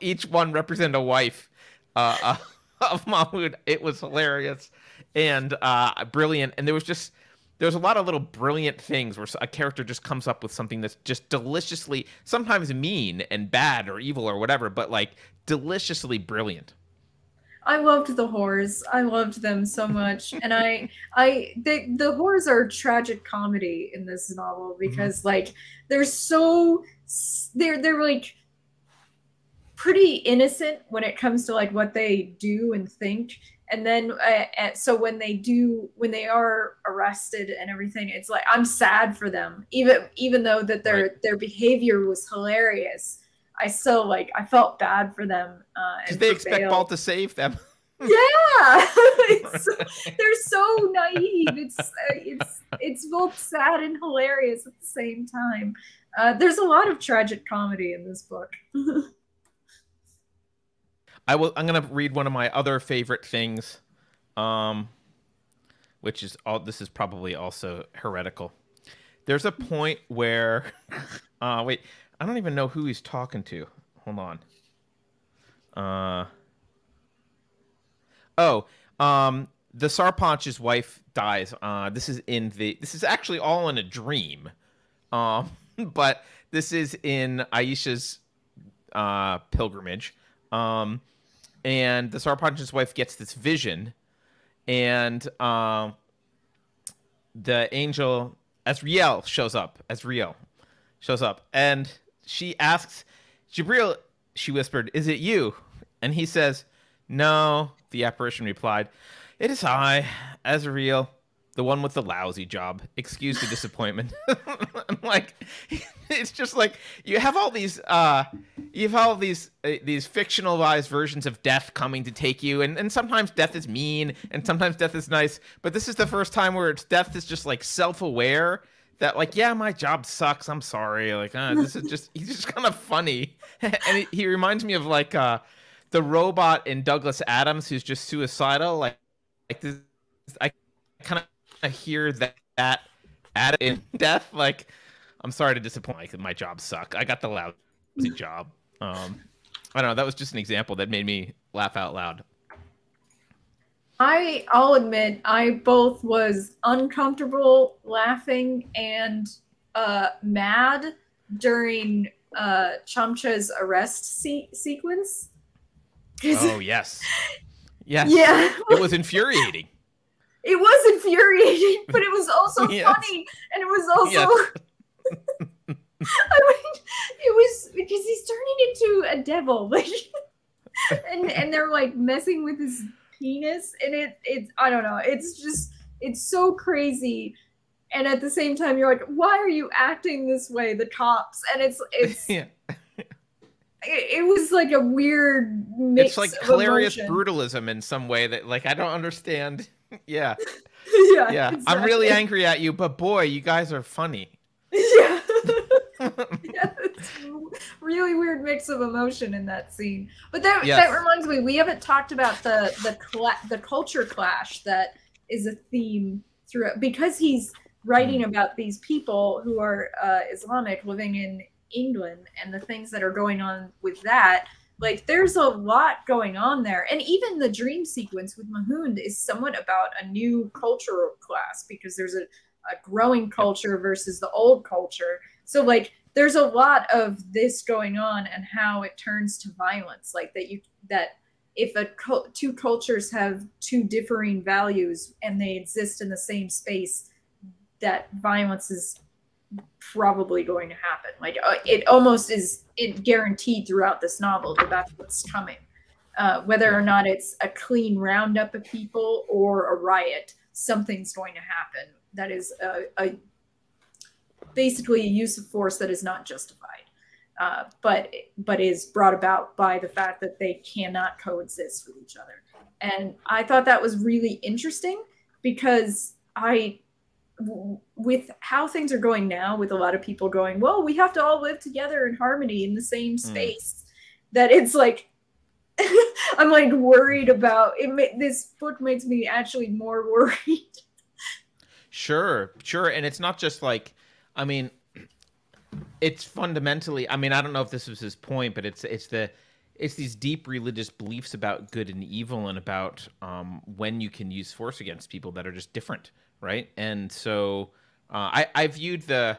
each one represent a wife of Mahmoud. It was hilarious and brilliant. And there was a lot of little brilliant things where a character just comes up with something that's just deliciously, sometimes mean and bad or evil or whatever, but like deliciously brilliant. I loved the whores. I loved them so much. And the whores are tragic comedy in this novel because like they're like pretty innocent when it comes to like what they do and think. And then so when they are arrested and everything, it's like I'm sad for them. Even though that their behavior was hilarious, I still I felt bad for them. Because they expect Paul to save them. Yeah, they're so naive. It's both sad and hilarious at the same time. There's a lot of tragic comedy in this book. I'm gonna read one of my other favorite things, which is this is probably also heretical. There's a point where, wait. I don't even know who he's talking to. Hold on. The Sarpanch's wife dies. This is actually all in a dream. But this is in Ayesha's pilgrimage. And the Sarpanch's wife gets this vision, and the angel Azraeel shows up. And she asks, Gibreel, she whispered, is it you? And he says, no, the apparition replied. It is I, Azraeel, the one with the lousy job. Excuse the disappointment. I'm like, it's just like, you have all these, these fictionalized versions of death coming to take you. And sometimes death is mean and sometimes death is nice. But this is the first time where it's death is just like self-aware. That like, yeah, my job sucks. I'm sorry. Like, this is just, he's just kind of funny. And he reminds me of like the robot in Douglas Adams who's just suicidal. Like this, I kind of hear that ad in death. Like, I'm sorry to disappoint. Like, my job sucks. I got the lousy job. I don't know. That was just an example that made me laugh out loud. I'll admit, I both was uncomfortable laughing and mad during Chamcha's arrest sequence. Oh, yes. Yes. Yeah. It was infuriating. It was infuriating, but it was also yes. Funny. And it was also... Yes. I mean, it was... Because he's turning into a devil. Like, and they're, like, messing with his... penis, and it's I don't know, it's just, it's so crazy, and at the same time you're like, why are you acting this way, the cops? And it's yeah. it was like a weird mix. It's like hilarious emotion. Brutalism in some way that like I don't understand. Yeah. yeah exactly. I'm really angry at you, but boy, you guys are funny. Yeah. Yeah, it's a really weird mix of emotion in that scene. But that, yes. That reminds me, we haven't talked about the culture clash that is a theme throughout, because he's writing about these people who are Islamic living in England and the things that are going on with that. Like, there's a lot going on there. And even the dream sequence with Mahound is somewhat about a new cultural class, because there's a growing culture versus the old culture. So like there's a lot of this going on, and how it turns to violence, like that if two cultures have two differing values and they exist in the same space, that violence is probably going to happen. Like it almost is guaranteed throughout this novel that that's what's coming, whether or not it's a clean roundup of people or a riot, something's going to happen. That is basically a use of force that is not justified, but is brought about by the fact that they cannot coexist with each other. And I thought that was really interesting, because with how things are going now, with a lot of people going, well, we have to all live together in harmony in the same space, that it's like, I'm like worried about it. This book makes me actually more worried. Sure. And it's not just like, I mean, it's fundamentally, I mean, I don't know if this was his point, but it's these deep religious beliefs about good and evil and about when you can use force against people that are just different, right? And so I viewed the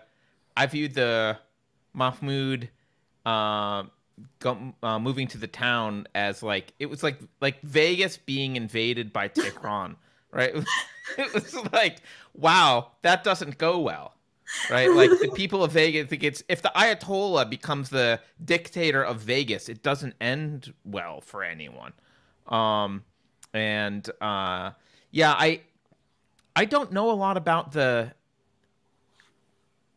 Mahmoud moving to the town as like, it was like Vegas being invaded by Tehran, right? It was like, wow, that doesn't go well, right? Like the people of Vegas, if the Ayatollah becomes the dictator of Vegas, it doesn't end well for anyone. Yeah, I don't know a lot about the,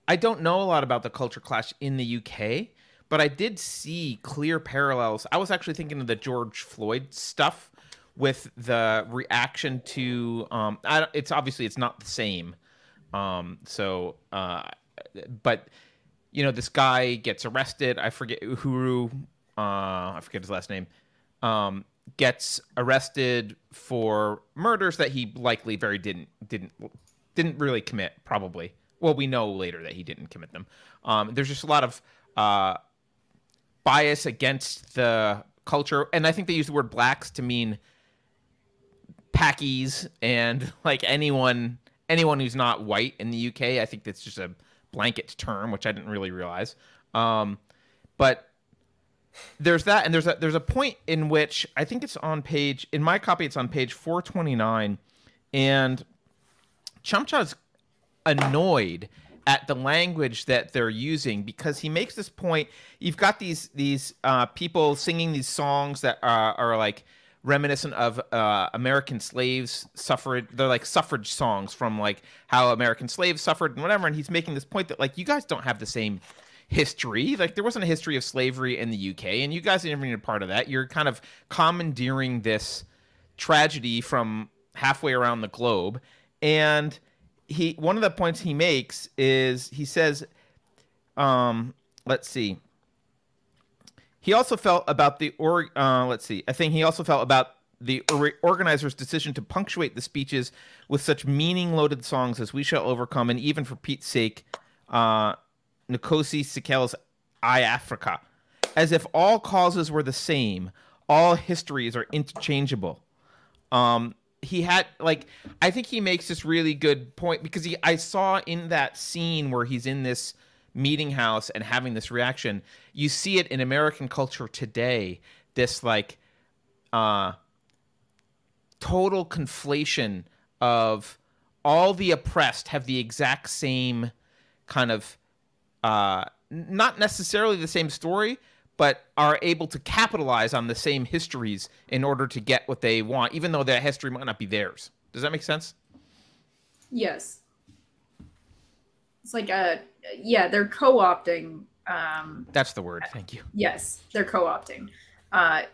I don't know a lot about the culture clash in the UK, but I did see clear parallels. I was actually thinking of the George Floyd stuff with the reaction to, it's obviously it's not the same. But you know, this guy gets arrested. I forget Uhuru, I forget his last name, gets arrested for murders that he likely didn't really commit, probably. Well, we know later that he didn't commit them. There's just a lot of bias against the culture, and I think they use the word blacks to mean Pakis and like anyone who's not white in the UK. I think that's just a blanket term, which I didn't really realize. But there's that, and there's a point in which I think it's on page, in my copy it's on page 429, and Chamcha's annoyed at the language that they're using, because he makes this point. You've got these people singing these songs that are like reminiscent of American slaves suffered. They're like suffrage songs from like how American slaves suffered and whatever. And he's making this point that like, you guys don't have the same history. Like there wasn't a history of slavery in the UK, and you guys didn't even be a part of that. You're kind of commandeering this tragedy from halfway around the globe. And one of the points he makes is he says, let's see. He also felt about the organizers' decision to punctuate the speeches with such meaning-loaded songs as "We Shall Overcome" and "Even for Pete's Sake," Nkosi Sikel's "I Africa," as if all causes were the same, all histories are interchangeable. He had, like, I think he makes this really good point, because I saw in that scene where he's in this meeting house and having this reaction, you see it in American culture today, this like total conflation of all the oppressed have the exact same kind of, not necessarily the same story, but are able to capitalize on the same histories in order to get what they want, even though their history might not be theirs. Does that make sense? Yes. It's like, yeah, they're co-opting. That's the word, thank you. Yes, they're co-opting.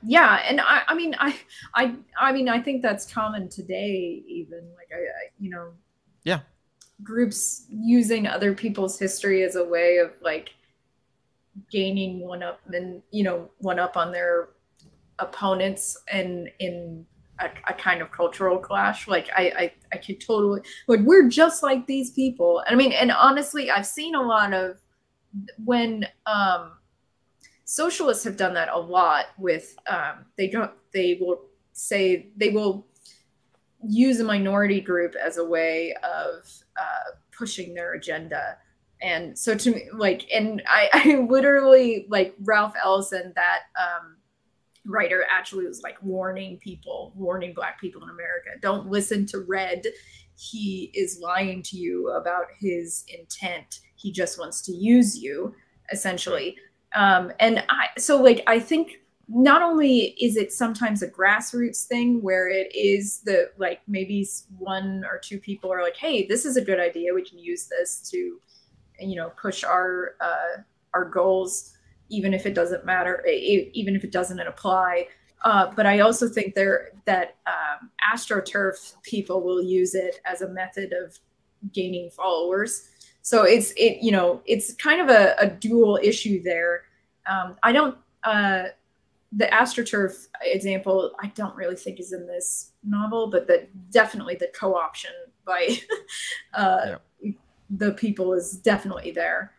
Yeah, and I mean, I think that's common today, even, like, you know. Yeah. Groups using other people's history as a way of, like, gaining one up on their opponents and in a kind of cultural clash. Like I could totally, like, we're just like these people. And I mean, and honestly, I've seen a lot of when socialists have done that a lot with they will say, they will use a minority group as a way of pushing their agenda. And so to me, like, and I literally, like, Ralph Ellison, that writer, actually was like warning people, warning black people in America, don't listen to Red. He is lying to you about his intent. He just wants to use you, essentially. And so like, I think not only is it sometimes a grassroots thing where it is the, like, maybe one or two people are like, hey, this is a good idea. We can use this to, you know, push our goals, even if it doesn't matter, even if it doesn't apply. But I also think that AstroTurf people will use it as a method of gaining followers. So you know, it's kind of a dual issue there. I don't, the AstroTurf example, I don't really think is in this novel, but that definitely the co-option by, yeah. the people is definitely there.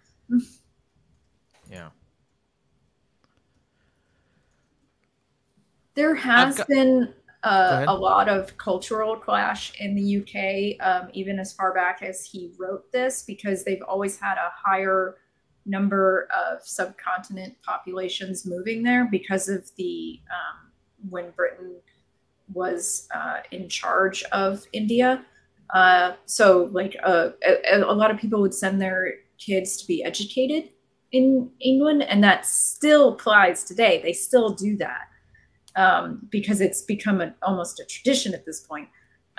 Yeah. There has been a lot of cultural clash in the UK, even as far back as he wrote this, because they've always had a higher number of subcontinent populations moving there because of the, when Britain was in charge of India. So like a lot of people would send their kids to be educated in England, and that still applies today. They still do that. Because it's become almost a tradition at this point.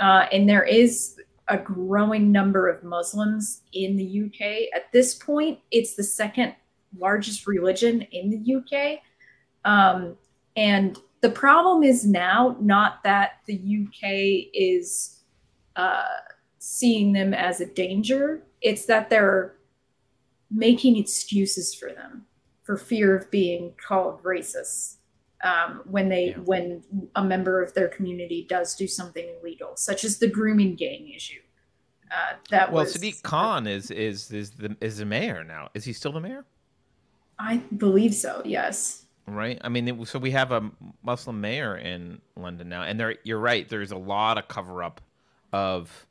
And there is a growing number of Muslims in the UK. At this point, it's the second largest religion in the UK. And the problem is now not that the UK is seeing them as a danger. It's that they're making excuses for them for fear of being called racist. When a member of their community does do something illegal, such as the grooming gang issue, Sadiq Khan is the mayor now. Is he still the mayor? I believe so. Yes. Right. I mean, so we have a Muslim mayor in London now, and there, you're right. There's a lot of cover up of,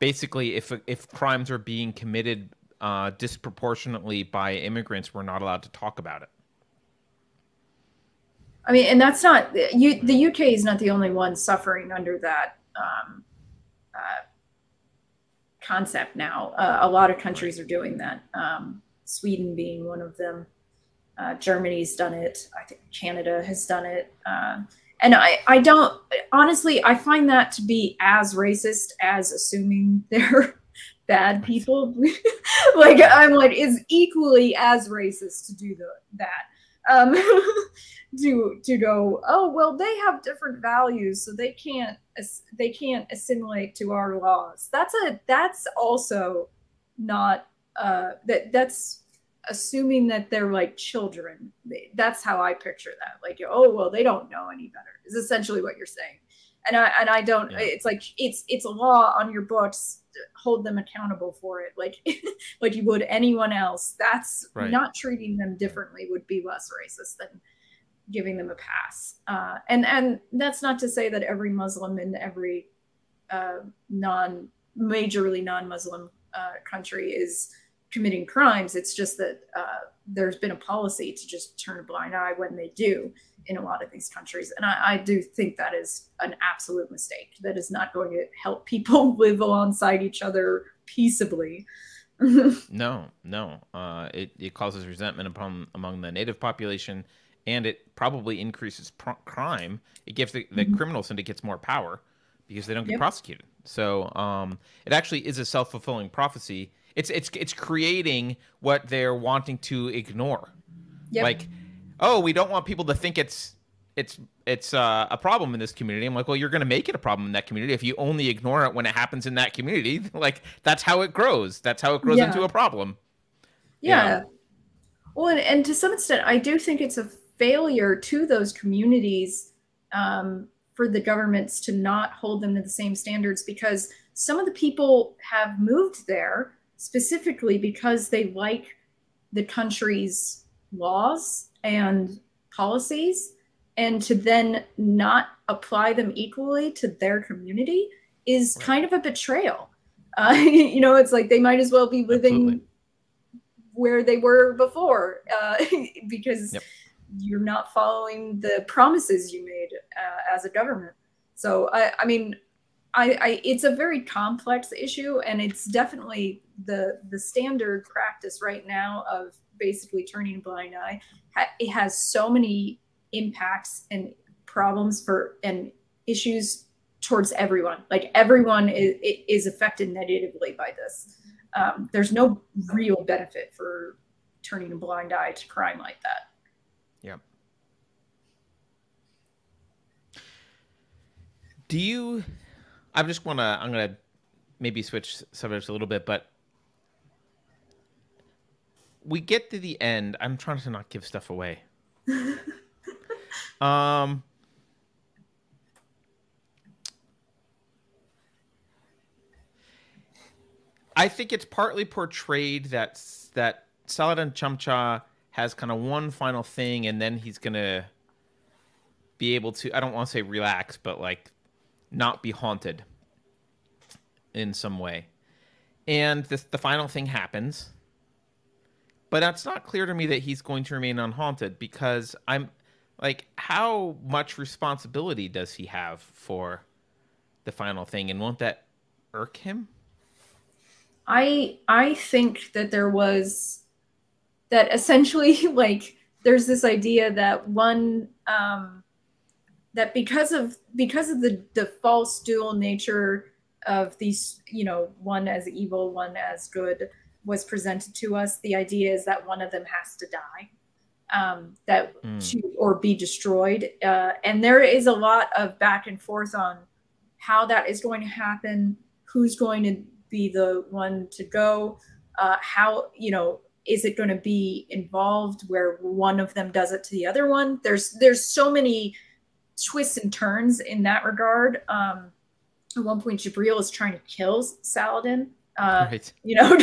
basically, if crimes are being committed disproportionately by immigrants, we're not allowed to talk about it. I mean, and that's not, the UK is not the only one suffering under that concept now. A lot of countries are doing that, Sweden being one of them. Germany's done it. I think Canada has done it. And I don't, honestly, I find that to be as racist as assuming they're bad people. Like, I'm like, it's equally as racist to do that. To go, oh, well, they have different values, so they can't assimilate to our laws. That's also not, that's assuming that they're like children. That's how I picture that. Like, oh, well, they don't know any better is essentially what you're saying. And I don't, it's like, it's a law on your books, hold them accountable for it. Like, like you would anyone else. That's right. Not treating them differently would be less racist than giving them a pass. And that's not to say that every Muslim in every, majorly non-Muslim, country is committing crimes. It's just that, there's been a policy to just turn a blind eye when they do in a lot of these countries. And I do think that is an absolute mistake. That is not going to help people live alongside each other peaceably. No. It causes resentment among the native population, and it probably increases crime. It gives the criminal syndicates more power because they don't get prosecuted. So it actually is a self-fulfilling prophecy. It's creating what they're wanting to ignore. Like, oh, we don't want people to think it's a problem in this community. I'm like, well, you're going to make it a problem in that community if you only ignore it when it happens in that community. Like, that's how it grows. That's how it grows into a problem. Yeah. You know? Well, and to some extent, I do think it's a failure to those communities for the governments to not hold them to the same standards, because some of the people have moved there specifically because they like the country's laws and policies, and to then not apply them equally to their community is kind of a betrayal. You know, it's like they might as well be living where they were before because you're not following the promises you made as a government. So, I mean, it's a very complex issue, and it's definitely the standard practice right now of basically turning a blind eye. It has so many impacts and problems and issues towards everyone. Like, everyone is affected negatively by this. There's no real benefit for turning a blind eye to crime like that. Yeah. Do you... I'm going to maybe switch subjects a little bit, but we get to the end. I'm trying to not give stuff away. I think it's partly portrayed that Saladin Chamcha has kind of one final thing, and then he's gonna be able to, I don't want to say relax, but like not be haunted in some way. And the final thing happens, but that's not clear to me that he's going to remain unhaunted, because I'm like, how much responsibility does he have for the final thing, and won't that irk him? I think that there was that essentially, like, there's this idea that one that because of the false dual nature of these, you know, one as evil, one as good, was presented to us, the idea is that one of them has to die, that or be destroyed, and there is a lot of back and forth on how that is going to happen, who's going to be the one to go, how, you know, is it going to be involved where one of them does it to the other one? There's so many twists and turns in that regard. At one point, Gibreel is trying to kill Saladin, right, you know,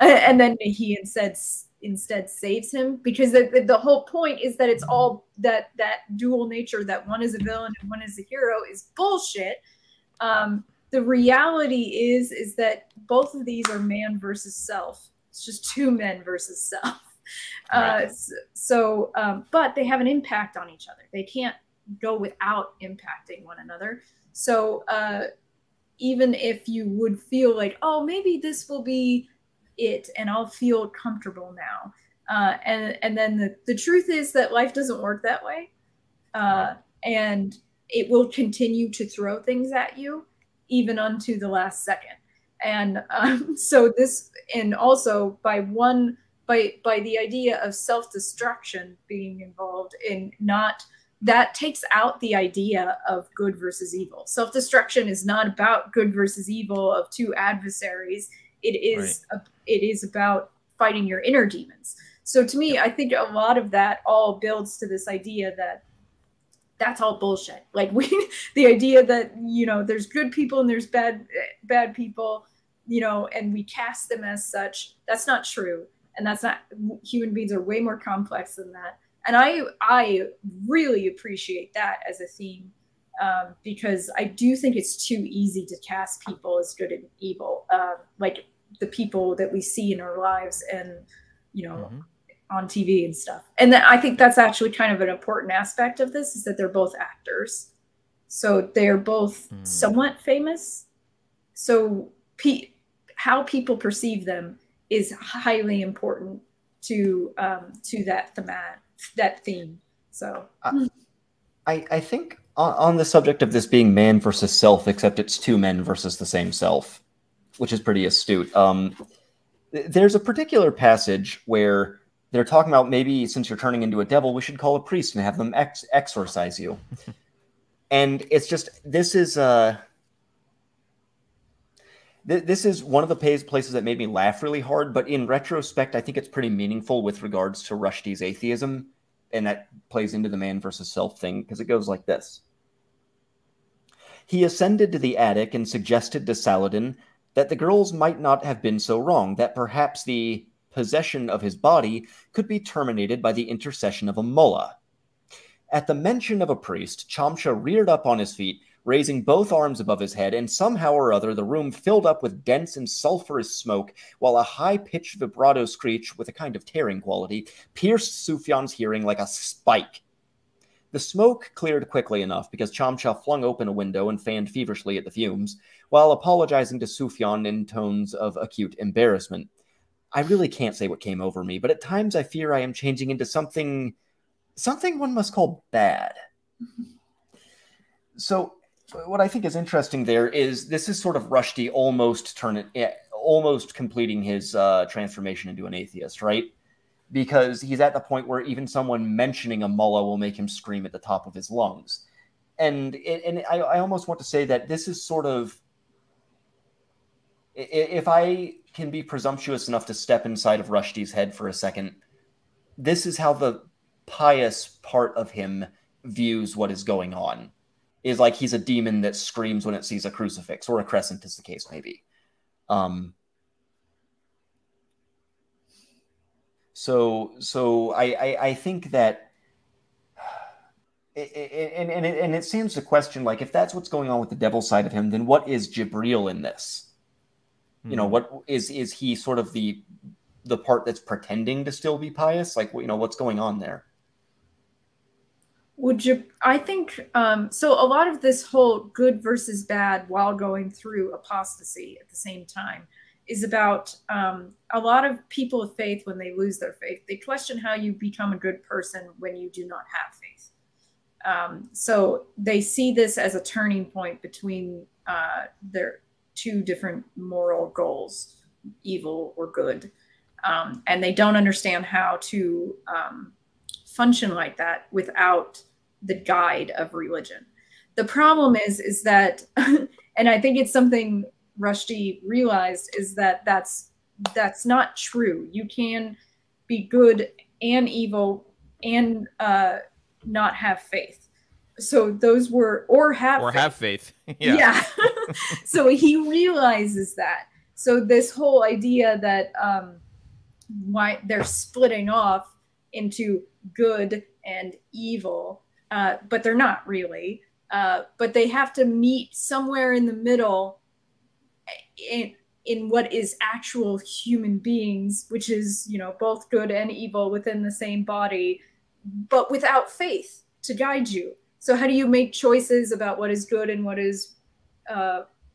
and then he instead saves him, because the whole point is that it's all that dual nature, that one is a villain and one is a hero, is bullshit. The reality is that both of these are man versus self. It's just two men versus self. Right. But they have an impact on each other. They can't go without impacting one another. So even if you would feel like, oh, maybe this will be it and I'll feel comfortable now. And then the truth is that life doesn't work that way. And it will continue to throw things at you, even unto the last second. And so this, and also by the idea of self-destruction being involved in, not, that takes out the idea of good versus evil. Self-destruction is not about good versus evil of two adversaries. It is, right, it is about fighting your inner demons. So to me, I think a lot of that all builds to this idea that that's all bullshit. Like the idea that, you know, there's good people and there's bad people, you know, and we cast them as such. That's not true. And that's not, human beings are way more complex than that. And I really appreciate that as a theme, because I do think it's too easy to cast people as good and evil, like the people that we see in our lives and, you know, on TV and stuff. And I think that's actually kind of an important aspect of this, is that they're both actors. So they're both somewhat famous. So how people perceive them is highly important to that theme. So I think on the subject of this being man versus self, except it's two men versus the same self, which is pretty astute. There's a particular passage where they're talking about, maybe since you're turning into a devil, we should call a priest and have them exorcise you. And it's just, this is one of the places that made me laugh really hard, but in retrospect, I think it's pretty meaningful with regards to Rushdie's atheism, and that plays into the man versus self thing, because it goes like this. He ascended to the attic and suggested to Saladin that the girls might not have been so wrong, that perhaps the possession of his body could be terminated by the intercession of a mullah. At the mention of a priest, Chamcha reared up on his feet, raising both arms above his head, and somehow or other the room filled up with dense and sulfurous smoke, while a high-pitched vibrato screech with a kind of tearing quality pierced Sufyan's hearing like a spike. The smoke cleared quickly enough because Chamcha flung open a window and fanned feverishly at the fumes, while apologizing to Sufyan in tones of acute embarrassment. I really can't say what came over me, but at times I fear I am changing into something one must call bad. So what I think is interesting there is this is sort of Rushdie almost completing his transformation into an atheist, right? Because he's at the point where even someone mentioning a mullah will make him scream at the top of his lungs. And I almost want to say that this is sort of, if I can be presumptuous enough to step inside of Rushdie's head for a second, this is how the pious part of him views what is going on. Is like he's a demon that screams when it sees a crucifix, or a crescent, as the case may be. So I think that, it seems to question, like, if that's what's going on with the devil side of him, then what is Gibreel in this? Mm-hmm. You know, what is he sort of the part that's pretending to still be pious? Like, you know, what's going on there? Would you? I think so. A lot of this whole good versus bad while going through apostasy at the same time is about a lot of people of faith, when they lose their faith, they question how you become a good person when you do not have faith. So they see this as a turning point between their two different moral goals, evil or good. And they don't understand how to function like that without the guide of religion. The problem is that, and I think it's something Rushdie realized, is that that's not true. You can be good and evil and not have faith. So those were, or have faith. Yeah. Yeah. So he realizes that. So this whole idea that why they're splitting off into good and evil, but they're not really, but they have to meet somewhere in the middle in what is actual human beings, which is, you know, both good and evil within the same body, but without faith to guide you. So how do you make choices about what is good and what is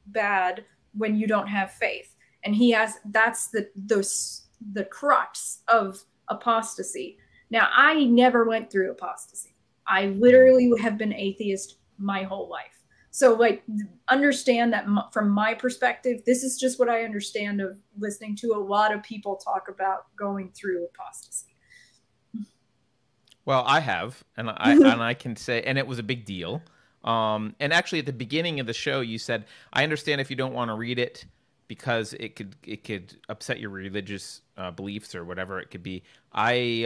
bad when you don't have faith? And he has, that's the crux of apostasy. Now, I never went through apostasy. I literally have been atheist my whole life. So, like, understand that from my perspective, this is just what I understand of listening to a lot of people talk about going through apostasy. Well, I have, and I can say, and it was a big deal. And actually, at the beginning of the show, you said, "I understand if you don't want to read it because it could upset your religious beliefs or whatever it could be." I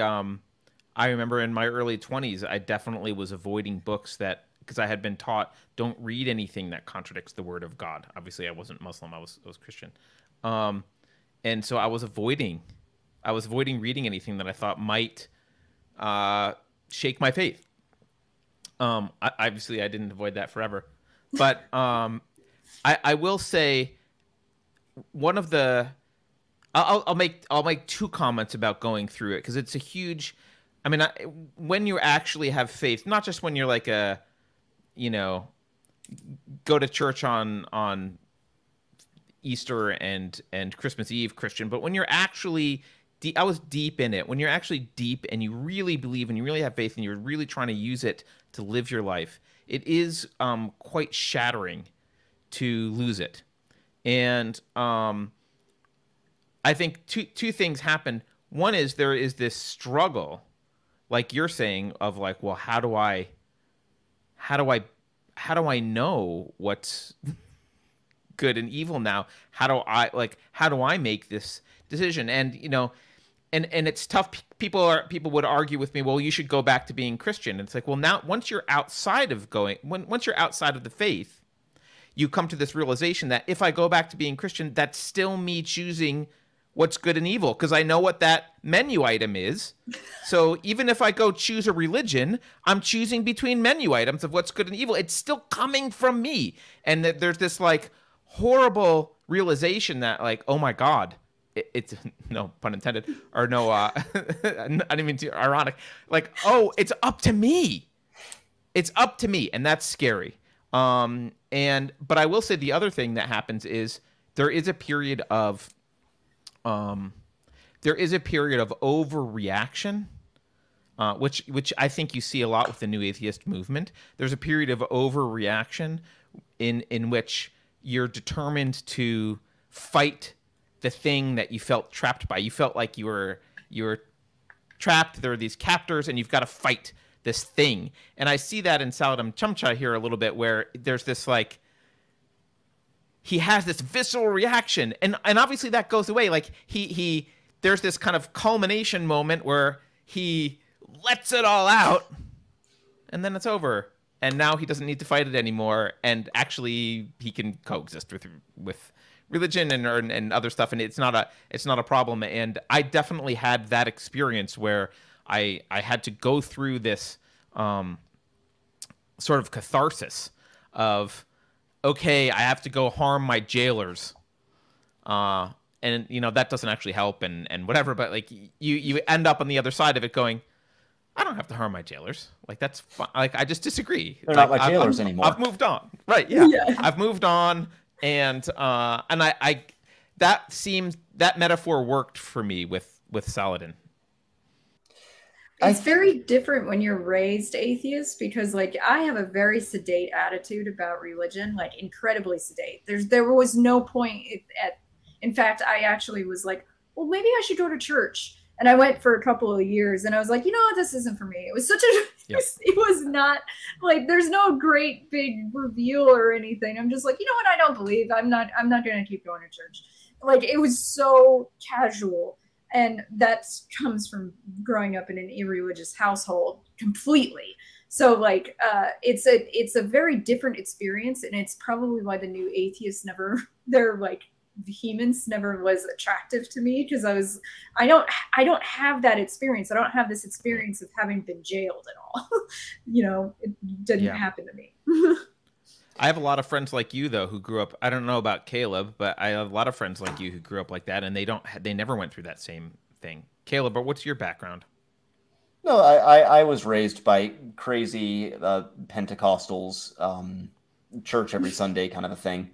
remember in my early 20s, I definitely was avoiding books that, because I had been taught, don't read anything that contradicts the word of God. Obviously, I wasn't Muslim; I was Christian, and so I was avoiding reading anything that I thought might shake my faith. Obviously I didn't avoid that forever, but I will say one of the, I'll make two comments about going through it. 'Cause it's a huge, I mean, when you actually have faith, not just when you're like a, you know, go to church on Easter and Christmas Eve Christian, but when you're actually, I was deep in it. When you're actually deep and you really believe and you really have faith and you're really trying to use it to live your life, it is quite shattering to lose it. And I think two things happen. One is there is this struggle, like you're saying, of like, well, how do I know what's good and evil now? How do I make this decision? And, you know, and it's tough. People would argue with me, well, you should go back to being Christian. And it's like, well, now once you're outside of the faith, you come to this realization that if I go back to being Christian, that's still me choosing what's good and evil, because I know what that menu item is. So even if I go choose a religion, I'm choosing between menu items of what's good and evil. It's still coming from me. And there's this like horrible realization that, like, oh my God, it's no pun intended, or no, I didn't mean to ironic. Like, oh, it's up to me. It's up to me. And that's scary. But I will say the other thing that happens is there is a period of, overreaction, which I think you see a lot with the new atheist movement. There's a period of overreaction in which you're determined to fight the thing that you felt trapped by. You felt like you were trapped. There are these captors, and you've got to fight this thing. And I see that in Saladin Chamcha here a little bit, where there's this, like, he has this visceral reaction, and obviously that goes away. Like he there's this kind of culmination moment where he lets it all out, and then it's over, and now he doesn't need to fight it anymore, and actually he can coexist with religion and other stuff, and it's not a problem. And I definitely had that experience where I had to go through this sort of catharsis of, okay, I have to go harm my jailers, and you know that doesn't actually help and whatever, but like you end up on the other side of it going, I don't have to harm my jailers. Like that's fine. Like I just disagree. They're like, not my jailers anymore. I've moved on. Right? Yeah. Yeah. I've moved on, and I that seems that metaphor worked for me with Saladin. It's very different when you're raised atheist, because like I have a very sedate attitude about religion, like incredibly sedate. There was no point at. In fact, I actually was like, well, maybe I should go to church. And I went for a couple of years and I was like, you know what, this isn't for me. It was such a, yep. It was not like, there's no great big reveal or anything. I'm just like, you know what? I don't believe. I'm not going to keep going to church. Like it was so casual. And that comes from growing up in an irreligious household completely. So like, it's a very different experience. And it's probably why the new atheists never, they're like, vehemence never was attractive to me, because I don't have that experience. I don't have this experience of having been jailed at all. You know, it didn't happen to me. I have a lot of friends like you though who grew up, I don't know about Caleb, but I have a lot of friends like you who grew up like that, and they never went through that same thing. Caleb, but what's your background? No, I was raised by crazy Pentecostals, church every Sunday kind of a thing.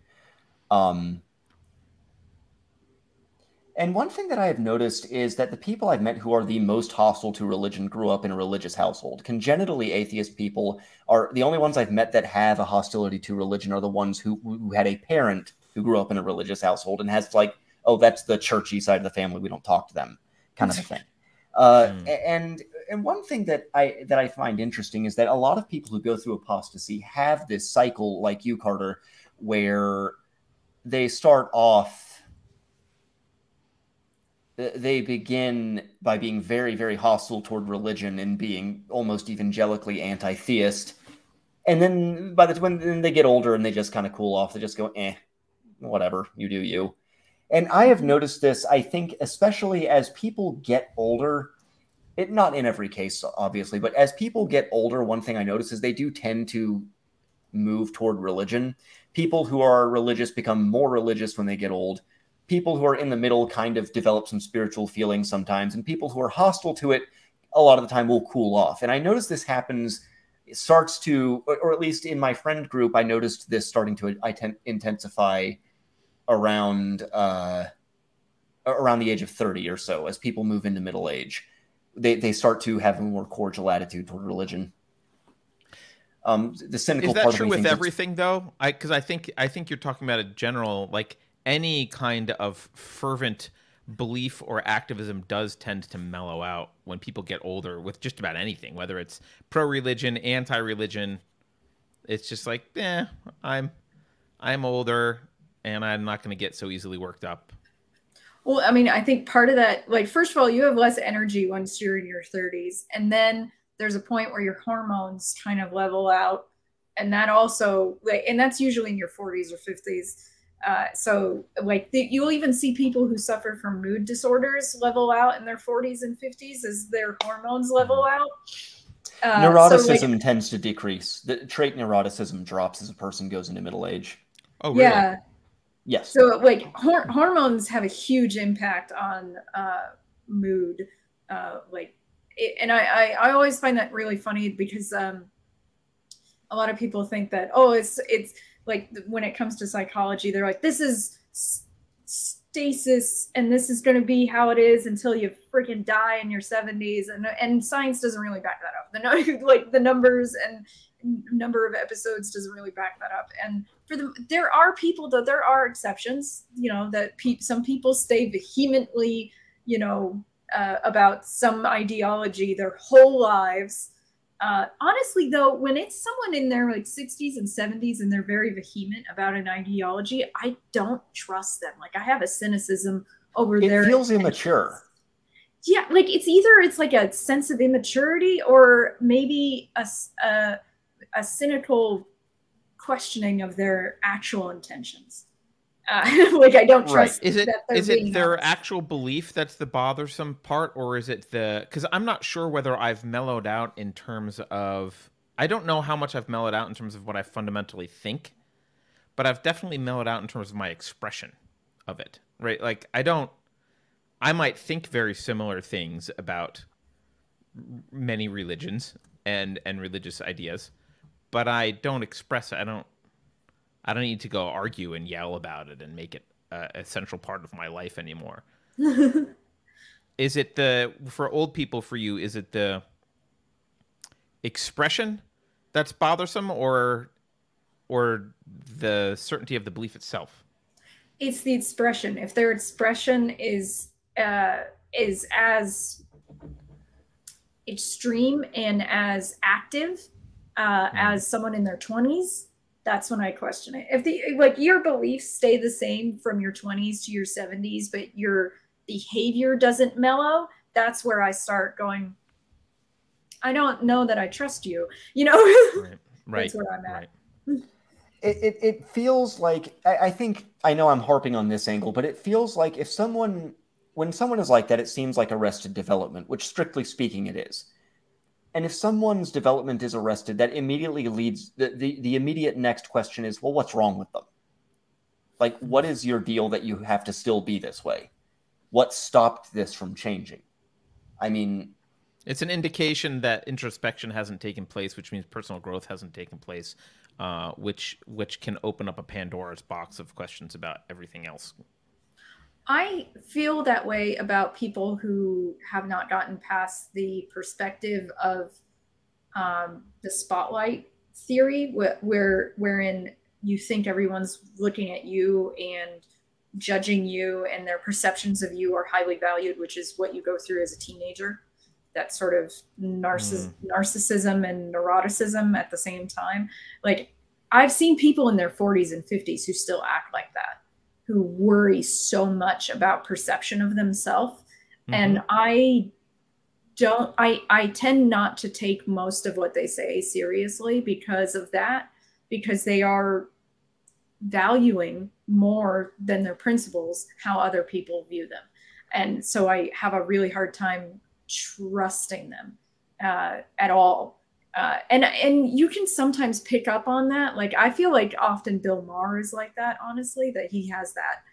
And one thing that I have noticed is that the people I've met who are the most hostile to religion grew up in a religious household. Congenitally atheist people are the only ones I've met that have a hostility to religion are the ones who had a parent who grew up in a religious household and has like, oh, that's the churchy side of the family. We don't talk to them kind of a thing. And one thing that I find interesting is that a lot of people who go through apostasy have this cycle like you, Carter, where they start off. They begin by being very, very hostile toward religion and being almost evangelically anti-theist. And then when they get older and they just kind of cool off, they just go, eh, whatever, you do you. And I have noticed this, I think, especially as people get older, not in every case, obviously, but as people get older, one thing I notice is they do tend to move toward religion. People who are religious become more religious when they get old. People who are in the middle kind of develop some spiritual feelings sometimes, and people who are hostile to it a lot of the time will cool off. And I notice this happens, it starts to, or at least in my friend group, I noticed this starting to intensify around the age of 30 or so. As people move into middle age, they start to have a more cordial attitude toward religion. The cynical part of me. Is that true with everything though? Because I think you're talking about a general like. Any kind of fervent belief or activism does tend to mellow out when people get older with just about anything, whether it's pro-religion, anti-religion. It's just like, eh, I'm older and I'm not going to get so easily worked up. Well, I mean, I think part of that, like, first of all, you have less energy once you're in your 30s. And then there's a point where your hormones kind of level out. And that also, like, and that's usually in your 40s or 50s. So like you'll even see people who suffer from mood disorders level out in their 40s and 50s as their hormones level out. Neuroticism so, like, tends to decrease. The trait neuroticism drops as a person goes into middle age. Oh, really? Yeah. Yes. So like hormones have a huge impact on mood. And I always find that really funny because a lot of people think that, oh, it's like when it comes to psychology, they're like, this is stasis and this is going to be how it is until you freaking die in your 70s. And science doesn't really back that up. The numbers and number of episodes doesn't really back that up. And there are people, though, there are exceptions, you know, that some people stay vehemently, you know, about some ideology their whole lives. Honestly, though, when it's someone in their like 60s and 70s and they're very vehement about an ideology, I don't trust them. Like I have a cynicism over their. It feels immature. Yeah, like it's like a sense of immaturity or maybe a cynical questioning of their actual intentions. Like I don't trust. Right. Is it their actual belief that's the bothersome part, or is it the? Because I'm not sure whether I've mellowed out in terms of. I don't know how much I've mellowed out in terms of what I fundamentally think, but I've definitely mellowed out in terms of my expression of it. Right? Like I don't. I might think very similar things about many religions and religious ideas, but I don't express. I don't need to go argue and yell about it and make it a central part of my life anymore. Is it the, for old people, for you, is it the expression that's bothersome, or the certainty of the belief itself? It's the expression. If their expression is as extreme and as active as someone in their 20s, that's when I question it. If the, like, your beliefs stay the same from your 20s to your 70s, but your behavior doesn't mellow, that's where I start going, I don't know that I trust you, you know? Right. Right. That's where I'm at. Right. It feels like, I think, I know I'm harping on this angle, but it feels like if someone, when someone is like that, it seems like arrested development, which strictly speaking it is. And if someone's development is arrested, that immediately leads, the immediate next question is, well, what's wrong with them? Like, what is your deal that you have to still be this way? What stopped this from changing? I mean... It's an indication that introspection hasn't taken place, which means personal growth hasn't taken place, which can open up a Pandora's box of questions about everything else. I feel that way about people who have not gotten past the perspective of the spotlight theory, wherein you think everyone's looking at you and judging you, and their perceptions of you are highly valued, which is what you go through as a teenager. That sort of narcissism and neuroticism at the same time. Like, I've seen people in their 40s and 50s who still act like that, who worry so much about perception of themselves. Mm-hmm. And I tend not to take most of what they say seriously because of that, because they are valuing more than their principles how other people view them. And so I have a really hard time trusting them at all. And you can sometimes pick up on that. Like, I feel like often Bill Maher is like that, honestly, that he has that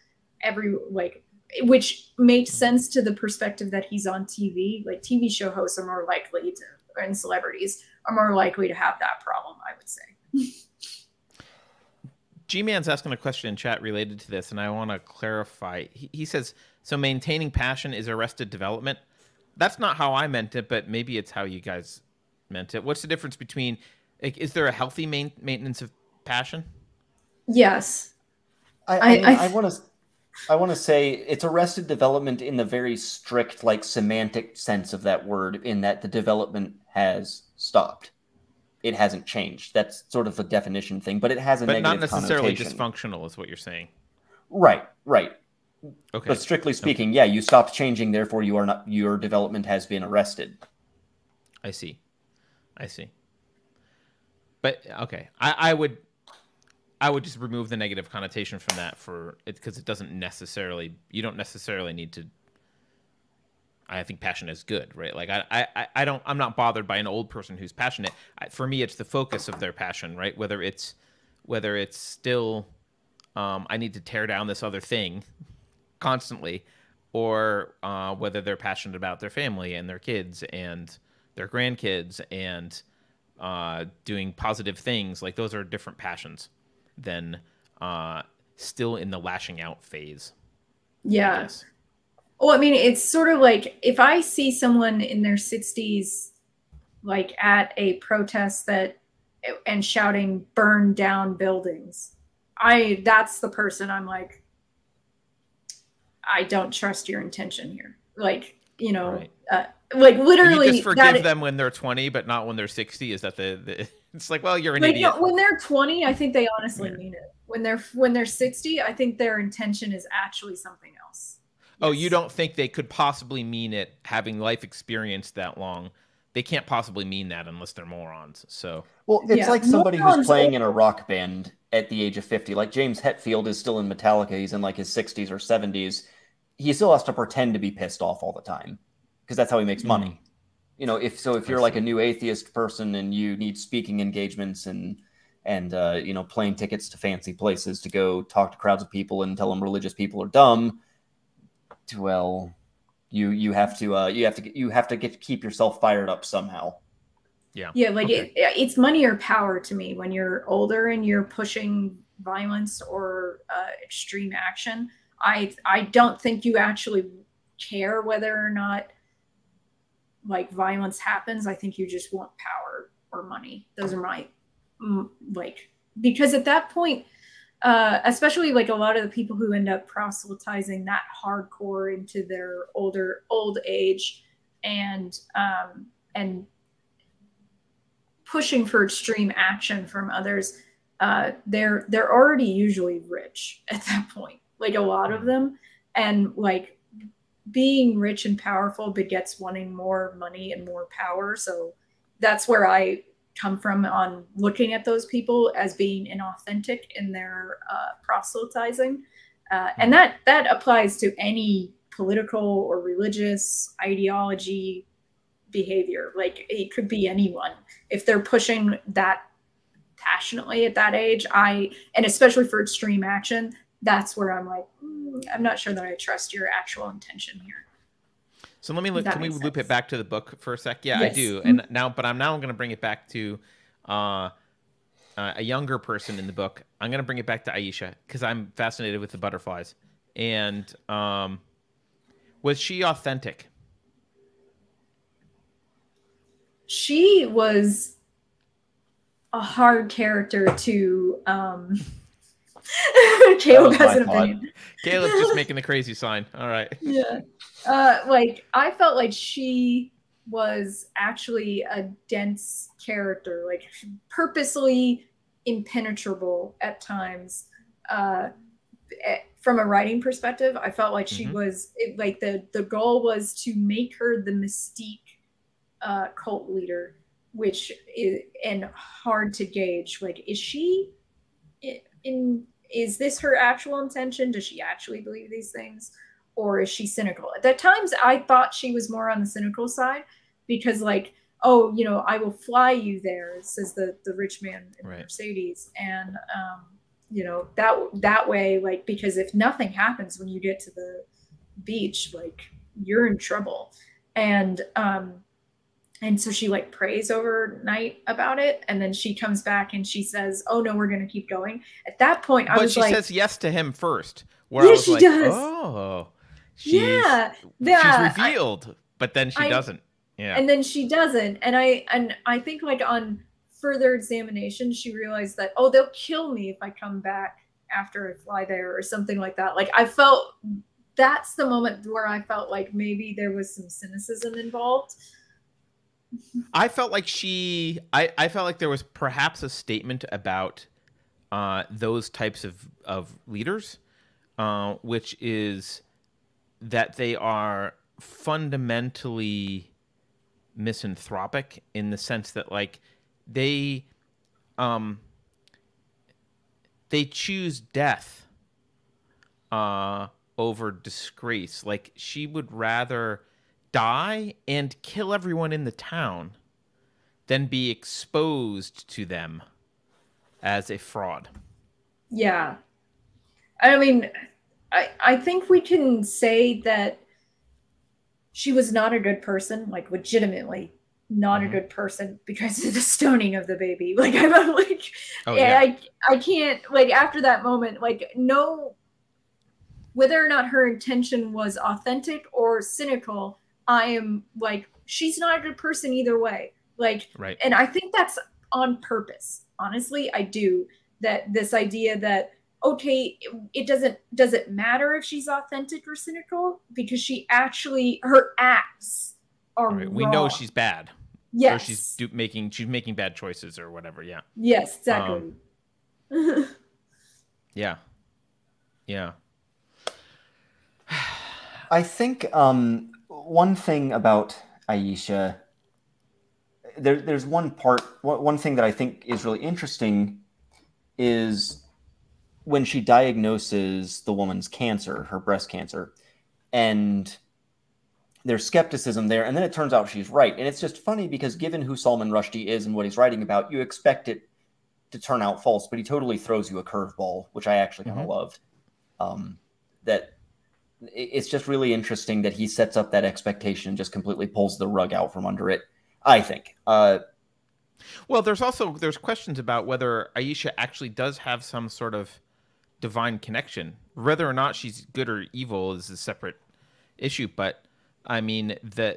which makes sense to the perspective that he's on TV. Like, TV show hosts are more likely to, and celebrities are more likely to have that problem, I would say. G-Man's asking a question in chat related to this, and I want to clarify. He says, so maintaining passion is arrested development. That's not how I meant it, but maybe it's how you guys meant it. What's the difference between, like, is there a healthy maintenance of passion? Yes. I want to say it's arrested development in the very strict, like, semantic sense of that word, in that the development has stopped. It hasn't changed. That's sort of a definition thing, but it has a negative connotation. But not necessarily dysfunctional is what you're saying. Right, right. Okay. But strictly speaking, okay. Yeah, you stopped changing, therefore you are not, your development has been arrested. I see. I see. But okay, I would just remove the negative connotation from that for it, because it doesn't necessarily, you don't necessarily need to. I think passion is good, right? Like I'm not bothered by an old person who's passionate. For me, it's the focus of their passion, right? Whether it's still, I need to tear down this other thing constantly, or whether they're passionate about their family and their kids and their grandkids and doing positive things. Like, those are different passions than still in the lashing out phase. Yeah. Well, I mean, it's sort of like if I see someone in their 60s, like at a protest and shouting, burn down buildings, that's the person I'm like, I don't trust your intention here. Like, you know, right. Like literally, you just forgive them when they're 20, but not when they're 60. Is that the it's like, well, you're an idiot. No, when they're 20, I think they honestly mean it. When they're 60, I think their intention is actually something else. Oh, yes. You don't think they could possibly mean it, having life experience that long? They can't possibly mean that unless they're morons. So, well, it's like somebody who's playing in a rock band at the age of 50. Like James Hetfield is still in Metallica. He's in like his 60s or 70s. He still has to pretend to be pissed off all the time because that's how he makes money. You know, if you're like a new atheist person and you need speaking engagements and you know, plane tickets to fancy places to go talk to crowds of people and tell them religious people are dumb, well, you have to keep yourself fired up somehow. Yeah. Like it's money or power to me when you're older and you're pushing violence or extreme action. I don't think you actually care whether or not like violence happens. I think you just want power or money. Those are my because at that point, especially like a lot of the people who end up proselytizing that hardcore into their old age and pushing for extreme action from others, they're already usually rich at that point, like a lot of them, and like being rich and powerful begets wanting more money and more power. So that's where I come from on looking at those people as being inauthentic in their proselytizing. And that applies to any political or religious ideology behavior. Like it could be anyone. If they're pushing that passionately at that age, and especially for extreme action, that's where I'm like, I'm not sure that I trust your actual intention here. So let me look. Can we loop it back to the book for a sec? Yeah, yes. I do. And now, but I'm going to bring it back to a younger person in the book. I'm going to bring it back to Ayesha because I'm fascinated with the butterflies. And was she authentic? She was a hard character to. Caleb has an opinion. Caleb's just making the crazy sign. All right. Yeah. Like I felt like she was actually a dense character, like purposely impenetrable at times. From a writing perspective, I felt like she was like the goal was to make her the mystique cult leader, which is hard to gauge. Like, is she is this her actual intention? Does she actually believe these things? Or is she cynical? At the times, I thought she was more on the cynical side because, like, oh, you know, I will fly you there, says the rich man in Mercedes. And, you know, that way, like, because if nothing happens when you get to the beach, like, you're in trouble. And so she, like, prays overnight about it. And then she comes back and she says, oh, no, we're going to keep going. At that point, I was like... But she says yes to him first. Where yeah, I was she like, does. Oh. She's revealed, but then she doesn't. Yeah. And then she doesn't. And I think like on further examination, she realized that, oh, they'll kill me if I come back after I fly there or something like that. Like I felt that's the moment where I felt like maybe there was some cynicism involved. I felt like I felt like there was perhaps a statement about those types of leaders, which is that they are fundamentally misanthropic in the sense that, like, they choose death over disgrace. Like, she would rather die and kill everyone in the town than be exposed to them as a fraud. Yeah. I mean, I think we can say that she was not a good person, like legitimately not a good person because of the stoning of the baby. Like I'm like, oh, yeah. I can't, like after that moment, like no, whether or not her intention was authentic or cynical, I am like, she's not a good person either way. Like, and I think that's on purpose. Honestly, I do that. This idea that, okay, it doesn't matter if she's authentic or cynical because she actually, her acts are wrong. We know she's bad. Yes. Or she's making bad choices or whatever. Yeah. Yes, exactly. Yeah. Yeah. I think one thing about Ayesha, there's one thing that I think is really interesting is when she diagnoses the woman's cancer, her breast cancer, and there's skepticism there. And then it turns out she's right. And it's just funny because given who Salman Rushdie is and what he's writing about, you expect it to turn out false, but he totally throws you a curveball, which I actually kind of loved. That it's just really interesting that he sets up that expectation and just completely pulls the rug out from under it, I think. Well, there's questions about whether Ayesha actually does have some sort of divine connection. Whether or not she's good or evil is a separate issue, but I mean the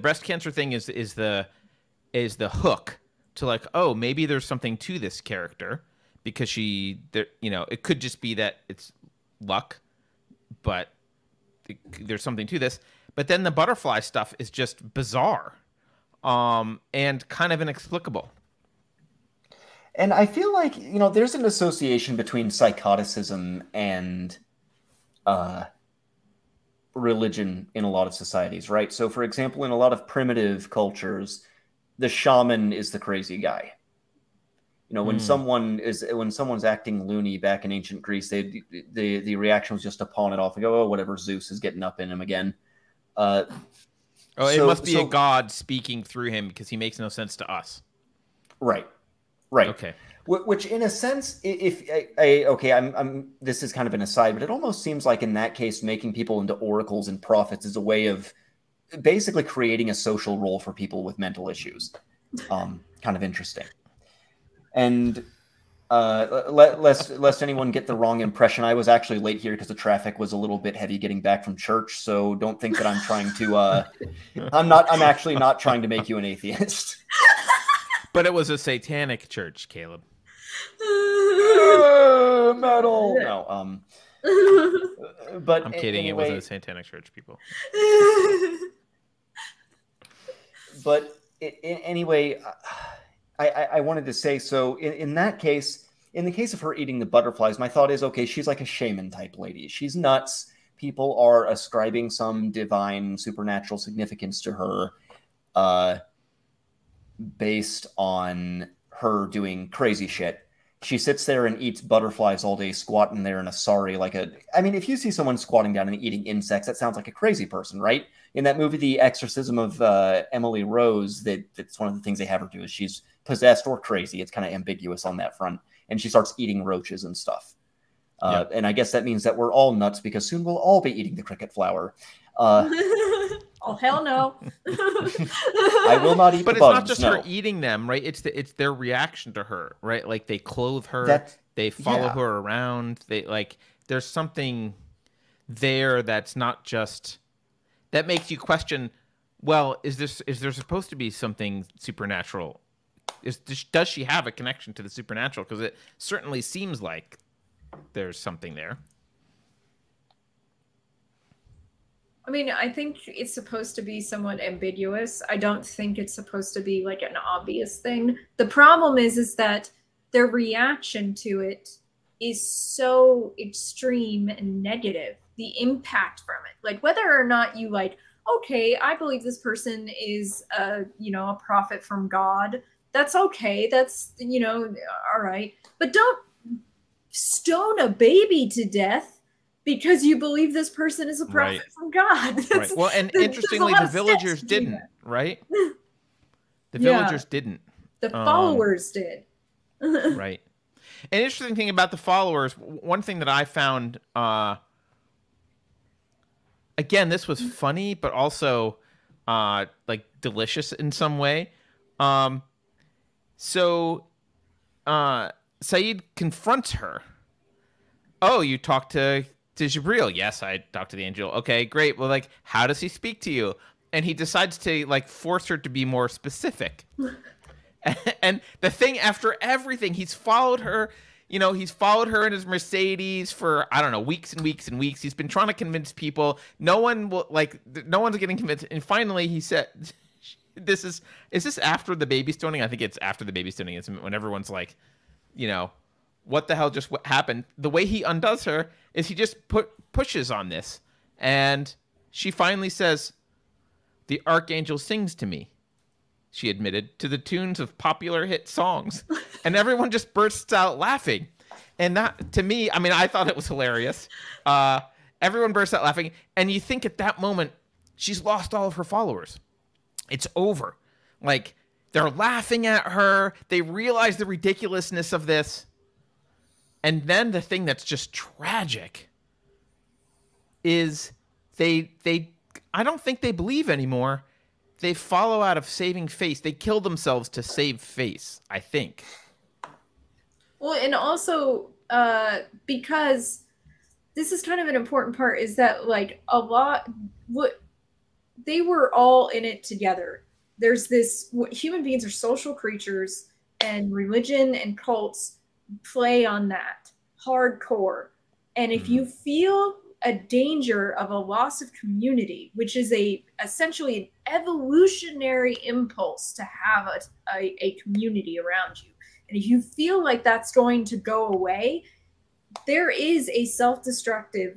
breast cancer thing is the hook to, like, oh, maybe there's something to this character, because it could just be that it's luck, but there's something to this. But then the butterfly stuff is just bizarre and kind of inexplicable. And I feel like, there's an association between psychoticism and religion in a lot of societies, right? So, for example, in a lot of primitive cultures, the shaman is the crazy guy. When someone's acting loony back in ancient Greece, the reaction was just to pawn it off and go, oh, whatever, Zeus is getting up in him again. It must be a god speaking through him because he makes no sense to us. Right, right. Okay. Which, in a sense, this is kind of an aside, but it almost seems like in that case, making people into oracles and prophets is a way of basically creating a social role for people with mental issues. Kind of interesting. And lest anyone get the wrong impression, I was actually late here because the traffic was a little bit heavy getting back from church. So don't think that I'm trying to. I'm actually not trying to make you an atheist. But it was a satanic church, Caleb. Metal. No. But I'm kidding. Anyway, it wasn't a satanic church, people. But anyway. I wanted to say, so in that case, in the case of her eating the butterflies, my thought is, okay, she's like a shaman type lady. She's nuts. People are ascribing some divine supernatural significance to her based on her doing crazy shit. She sits there and eats butterflies all day, squatting there in a sari like a... I mean, if you see someone squatting down and eating insects, that sounds like a crazy person, right? In that movie, The Exorcism of Emily Rose, that's one of the things they have her do is she's possessed or crazy. It's kind of ambiguous on that front. And she starts eating roaches and stuff. Yeah. And I guess that means that we're all nuts because soon we'll all be eating the cricket flower. Oh, hell no. I will not eat the bugs. But it's not just her eating them, right? It's their reaction to her, right? Like, they clothe her, they follow her around. There's something there that's not just... That makes you question, well, is there supposed to be something supernatural? Does she have a connection to the supernatural? Because it certainly seems like there's something there. I mean, I think it's supposed to be somewhat ambiguous. I don't think it's supposed to be like an obvious thing. The problem is that their reaction to it is so extreme and negative, the impact from it. Like, whether or not you like, okay, I believe this person is a prophet from God. That's okay. That's, all right. But don't stone a baby to death because you believe this person is a prophet from God. Right. Well, and interestingly, the villagers didn't, right? The villagers didn't. The followers did. Right. An interesting thing about the followers, one thing that I found, again, this was funny, but also delicious in some way. So Saeed confronts her. Oh, you talked to Gibreel? Yes, I talked to the angel. Okay, great. Well, how does he speak to you? And he decides to force her to be more specific. And the thing, after everything, he's followed her. He's followed her in his Mercedes for, I don't know, weeks and weeks and weeks. He's been trying to convince people. No one's getting convinced. And finally, he said, "Is this after the baby stoning?" I think it's after the baby stoning. It's when everyone's like, what the hell just happened? The way he undoes her is he just pushes on this. And she finally says, "The archangel sings to me," she admitted, "to the tunes of popular hit songs." And everyone just bursts out laughing. And that, to me, I mean, I thought it was hilarious. Everyone bursts out laughing. And you think at that moment, she's lost all of her followers. It's over. Like, they're laughing at her. They realize the ridiculousness of this. And then the thing that's just tragic is they I don't think they believe anymore. They follow out of saving face. They kill themselves to save face, I think. Well, and also because this is kind of an important part, is that like a lot, what they were all in it together. There's this, human beings are social creatures, and religion and cults play on that hardcore. And if you feel a danger of a loss of community, which is essentially an evolutionary impulse to have a community around you, and if you feel like that's going to go away, there is a self-destructive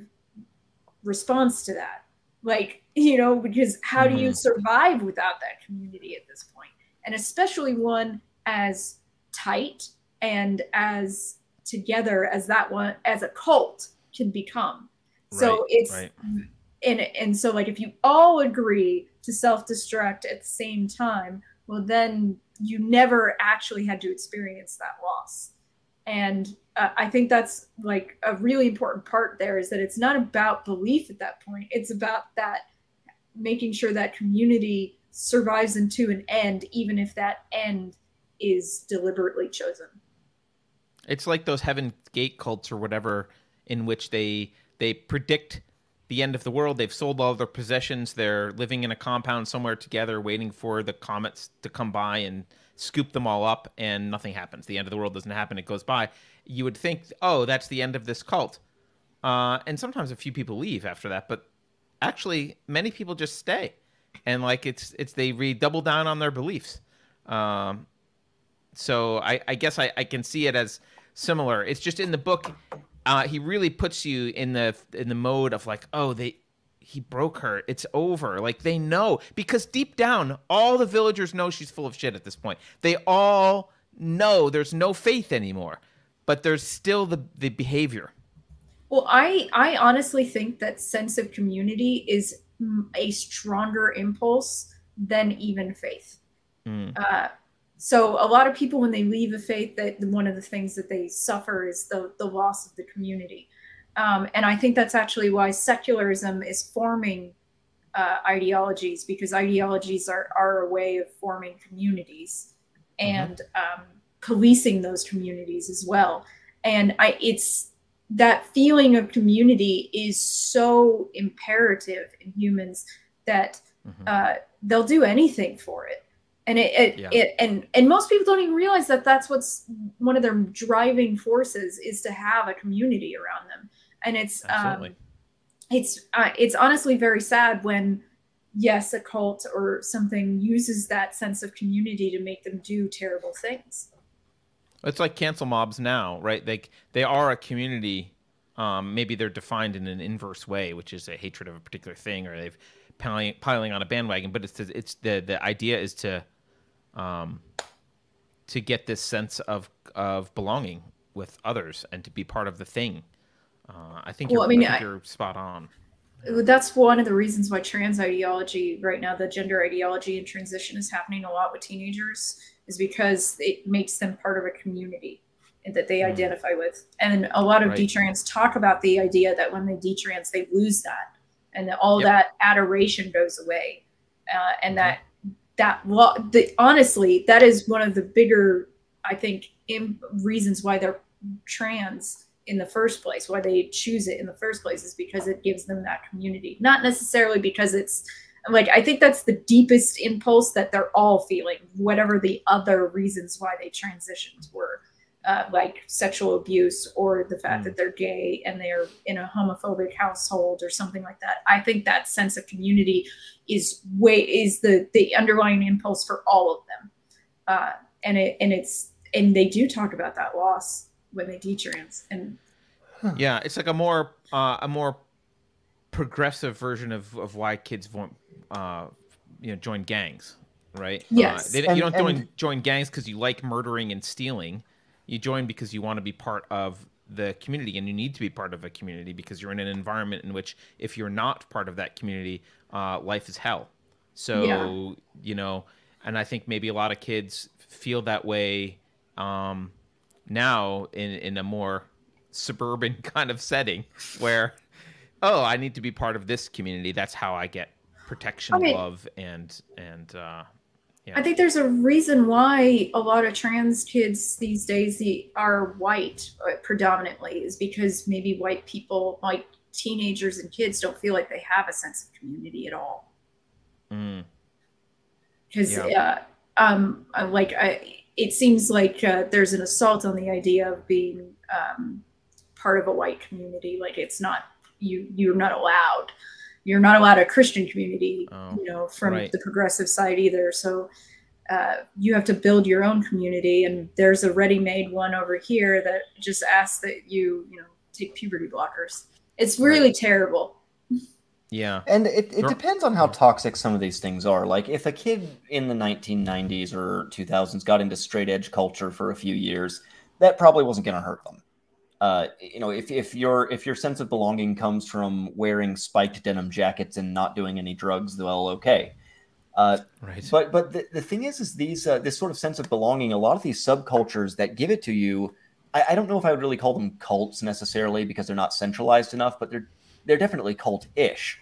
response to that. Like, you know, because how do you survive without that community at this point? And especially one as tight and as together as that one, as a cult can become. So right, it's, right. And so like, if you all agree to self-destruct at the same time, well, then you never actually had to experience that loss. And I think that's like a really important part there, is that it's not about belief at that point. It's about that, making sure that community survives into an end, even if that end is deliberately chosen. It's like those Heaven's Gate cults or whatever, in which they predict the end of the world. They've sold all their possessions. They're living in a compound somewhere together, waiting for the comets to come by and scoop them all up, and nothing happens. The end of the world doesn't happen. It goes by. You would think, oh, that's the end of this cult. And sometimes a few people leave after that, but actually many people just stay. And like, it's they redouble down on their beliefs. So I guess I can see it as similar. It's just in the book, he really puts you in the mode of like, oh, he broke her. It's over. Like, they know, because deep down, all the villagers know she's full of shit at this point. They all know there's no faith anymore, but there's still the behavior. Well, I honestly think that sense of community is a stronger impulse than even faith. So a lot of people, when they leave a faith, that one of the things that they suffer is the loss of the community. And I think that's actually why secularism is forming ideologies, because ideologies are a way of forming communities and policing those communities as well. And it's that feeling of community is so imperative in humans that they'll do anything for it. And and most people don't even realize that that's what's one of their driving forces, is to have a community around them. And it's honestly very sad when, yes, a cult or something uses that sense of community to make them do terrible things. It's like cancel mobs now, right? Like, they are a community. Maybe they're defined in an inverse way, which is a hatred of a particular thing, or they've piling on a bandwagon, but it's the idea is to get this sense of belonging with others and to be part of the thing. I think, well, I think you're spot on. That's one of the reasons why trans ideology right now, the gender ideology and transition, is happening a lot with teenagers, is because it makes them part of a community that they identify with. And a lot of detrans talk about the idea that when they detrans, they lose that. And that all that adoration goes away. And honestly, that is one of the bigger, I think, reasons why they're trans in the first place, why they choose it in the first place, is because it gives them that community. Not necessarily because it's, like, I think that's the deepest impulse that they're all feeling, whatever the other reasons why they transitioned were. Like sexual abuse, or the fact that they're gay and they're in a homophobic household or something like that. I think that sense of community is the underlying impulse for all of them. And they do talk about that loss when they detrans. And yeah, it's like a more progressive version of why kids won't join gangs, right? Yes, you don't join gangs because you like murdering and stealing. You join because you want to be part of the community, and you need to be part of a community because you're in an environment in which if you're not part of that community, life is hell. So, yeah. You know, and I think maybe a lot of kids feel that way now in a more suburban kind of setting where, oh, I need to be part of this community. That's how I get protection, love, and yeah. I think there's a reason why a lot of trans kids these days are white predominantly, is because maybe white people, like teenagers and kids, don't feel like they have a sense of community at all. Because yeah. Like it seems like there's an assault on the idea of being part of a white community. Like it's not you're not allowed. You're not allowed a Christian community, you know, from right. the progressive side either. So you have to build your own community. And there's a ready-made one over here that just asks that you know, take puberty blockers. It's really right. terrible. Yeah. And it depends on how toxic some of these things are. Like if a kid in the 1990s or 2000s got into straight edge culture for a few years, that probably wasn't going to hurt them. You know, if your sense of belonging comes from wearing spiked denim jackets and not doing any drugs, well, okay. Right. But the thing is these this sort of sense of belonging, a lot of these subcultures that give it to you, I don't know if I would really call them cults necessarily because they're not centralized enough, but they're definitely cult-ish,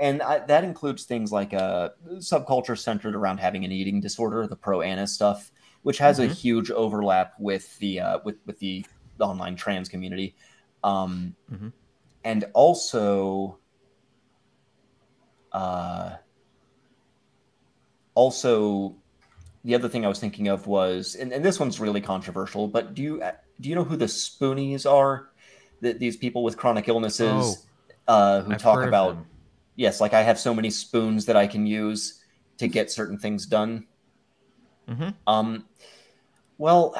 and that includes things like a subculture centered around having an eating disorder, the pro-ana stuff, which has a huge overlap with the with the online trans community, and also the other thing I was thinking of was, and this one's really controversial, but do you know who the Spoonies are? These people with chronic illnesses who talk about, yes, like I have so many spoons that I can use to get certain things done. Well.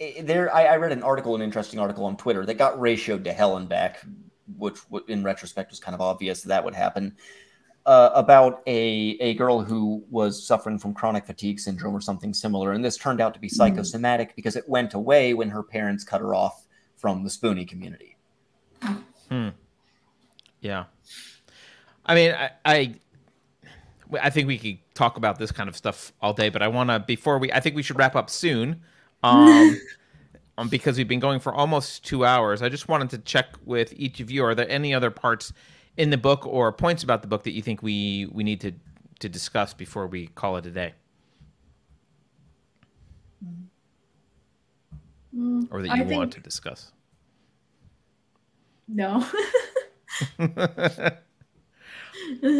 I read an interesting article on Twitter that got ratioed to hell and back, which in retrospect was kind of obvious that would happen, about a girl who was suffering from chronic fatigue syndrome or something similar. And this turned out to be psychosomatic because it went away when her parents cut her off from the Spoonie community. Yeah. I mean, I think we could talk about this kind of stuff all day, but I want to, I think we should wrap up soon. Because we've been going for almost 2 hours. I just wanted to check with each of you, are there any other parts in the book or points about the book that you think we need to discuss before we call it a day? Or that you want to discuss? No.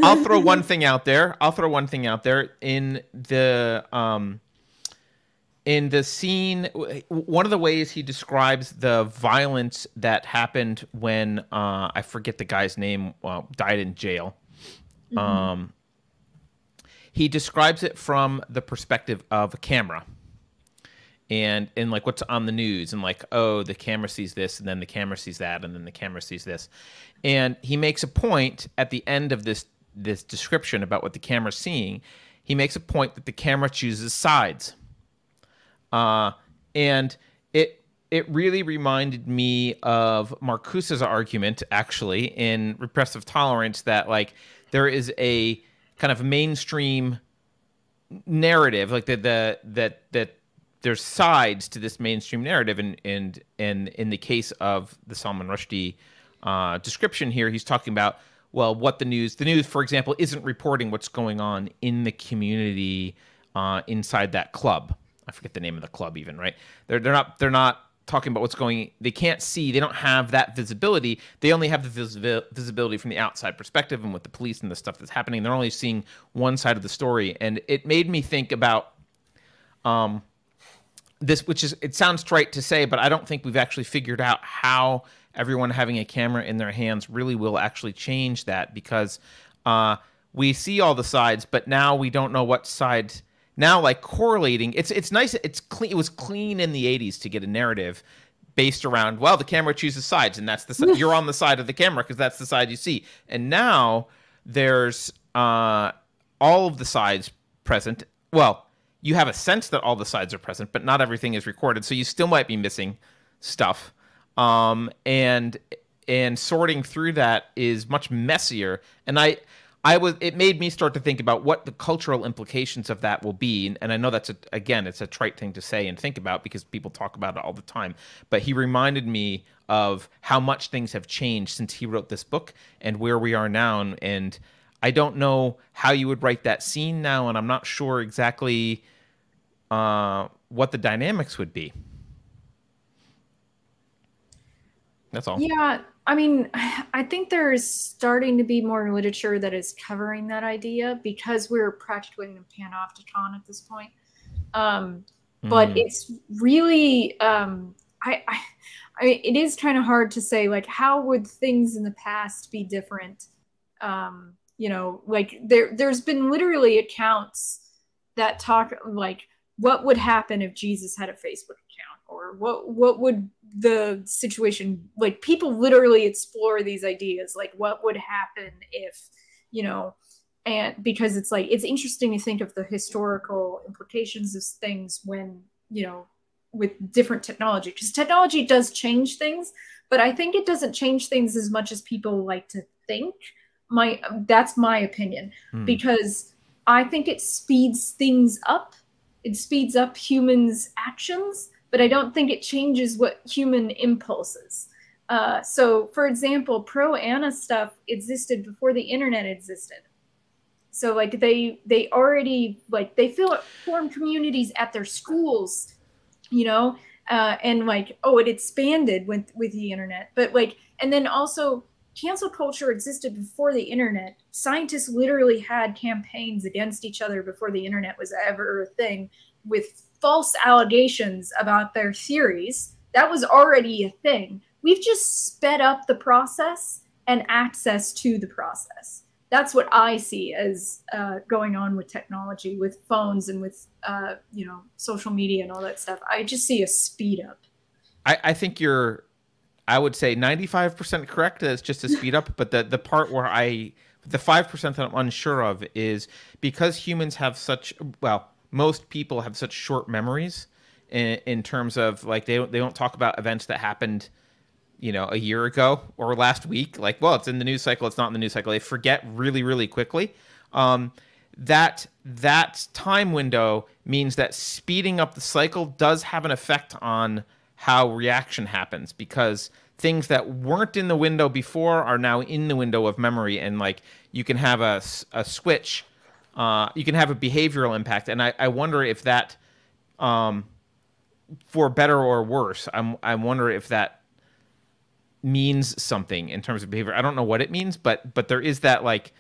I'll throw one thing out there. In the... in the scene, one of the ways he describes the violence that happened when, I forget the guy's name, died in jail. He describes it from the perspective of a camera and like what's on the news and like, oh, the camera sees this and then the camera sees that and then the camera sees this. And he makes a point at the end of this description about what the camera's seeing. He makes a point that the camera chooses sides. And it really reminded me of Marcuse's argument, actually, in Repressive Tolerance, that like there is a kind of mainstream narrative, like that there's sides to this mainstream narrative, and in the case of the Salman Rushdie description here, he's talking about, well, what the news, for example, isn't reporting what's going on in the community inside that club. I forget the name of the club even, right? They're not talking about what's going. They can't see. They don't have that visibility. They only have the visibility from the outside perspective and with the police and the stuff that's happening. They're only seeing one side of the story, and it made me think about this, which is, it sounds trite to say, but I don't think we've actually figured out how everyone having a camera in their hands really will actually change that, because we see all the sides, but now we don't know what side. Now, like correlating, it's nice. It's clean. It was clean in the '80s to get a narrative based around, well, the camera chooses sides, and that's the you're on the side of the camera because that's the side you see. And now there's all of the sides present. Well, you have a sense that all the sides are present, but not everything is recorded. So you still might be missing stuff. And sorting through that is much messier. And it made me start to think about what the cultural implications of that will be. And I know that's, again, it's a trite thing to say and think about because people talk about it all the time. But he reminded me of how much things have changed since he wrote this book and where we are now. And I don't know how you would write that scene now, and I'm not sure exactly what the dynamics would be. That's all. Yeah. I mean, I think there's starting to be more literature that is covering that idea because we're practically in panopticon at this point. But it's really, I mean, it is kind of hard to say, like, how would things in the past be different? You know, like there's been literally accounts that talk like what would happen if Jesus had a Facebook account, or what would the situation, like people literally explore these ideas, like what would happen if, you know, and because it's like, it's interesting to think of the historical implications of things when, you know, with different technology, because technology does change things, but I think it doesn't change things as much as people like to think. That's my opinion, because I think it speeds things up. It speeds up humans' actions, but I don't think it changes what human impulse is. So, for example, pro-Anna stuff existed before the internet existed. So, like, they already, like, they formed communities at their schools, you know, and, like, oh, it expanded with the internet. But, like, and then also cancel culture existed before the internet. Scientists literally had campaigns against each other before the internet was ever a thing, with false allegations about their theories. That was already a thing. We've just sped up the process and access to the process. That's what I see as going on with technology, with phones and with you know, social media and all that stuff. I just see a speed up. I think you're, I would say 95% correct. That's just to speed up. But the part where the 5% that I'm unsure of is because humans have such, well, most people have such short memories in terms of, like, they don't talk about events that happened, you know, a year ago or last week. Like, well, it's in the news cycle. It's not in the news cycle. They forget really, really quickly. That time window means that speeding up the cycle does have an effect on how reaction happens, because things that weren't in the window before are now in the window of memory. And, like, you can have a switch, you can have a behavioral impact. And I wonder if that, for better or worse, I wonder if that means something in terms of behavior. I don't know what it means, but there is that, like,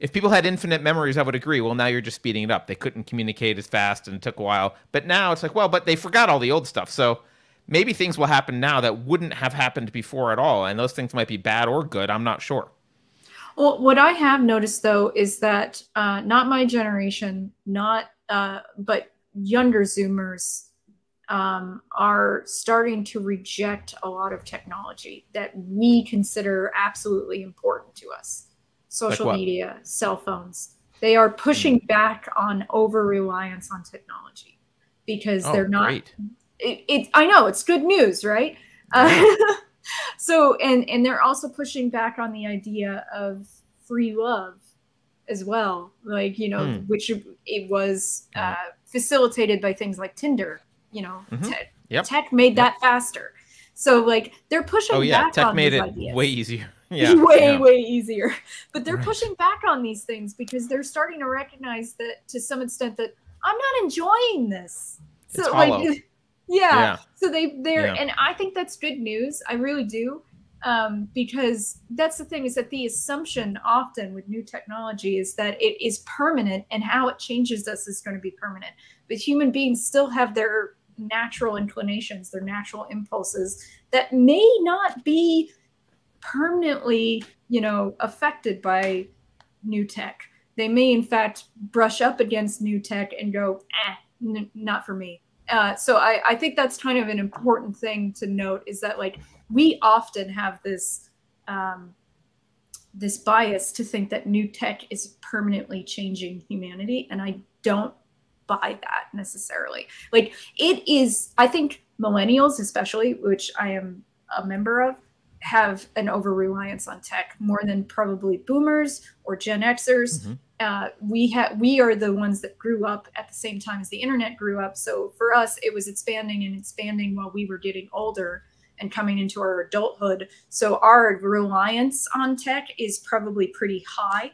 if people had infinite memories, I would agree. Well, now you're just speeding it up. They couldn't communicate as fast and it took a while. But now it's like, well, but they forgot all the old stuff. So maybe things will happen now that wouldn't have happened before at all. And those things might be bad or good. I'm not sure. Well, what I have noticed, though, is that not my generation, not but younger Zoomers are starting to reject a lot of technology that we consider absolutely important to us. Social media, cell phones. They are pushing back on over-reliance on technology because they're not... Great. I know, it's good news, right? So, and they're also pushing back on the idea of free love as well, like, you know, which it was facilitated by things like Tinder, you know, tech made that faster. So, like, they're pushing back tech on made it ideas. Way easier. Yeah, way easier. But they're pushing back on these things because they're starting to recognize that, to some extent, that I'm not enjoying this. So, it's hollow. Like... Yeah. So they're and I think that's good news. I really do. Because that's the thing, is that the assumption often with new technology is that it is permanent, and how it changes us is going to be permanent. But human beings still have their natural inclinations, their natural impulses that may not be permanently, you know, affected by new tech. They may, in fact, brush up against new tech and go, not for me. So I think that's kind of an important thing to note, is that, like, we often have this this bias to think that new tech is permanently changing humanity, and I don't buy that necessarily. Like, it is, I think millennials especially, which I am a member of, have an over-reliance on tech more than probably boomers or Gen Xers. Mm-hmm. We are the ones that grew up at the same time as the internet grew up. So for us, it was expanding and expanding while we were getting older and coming into our adulthood. So our reliance on tech is probably pretty high.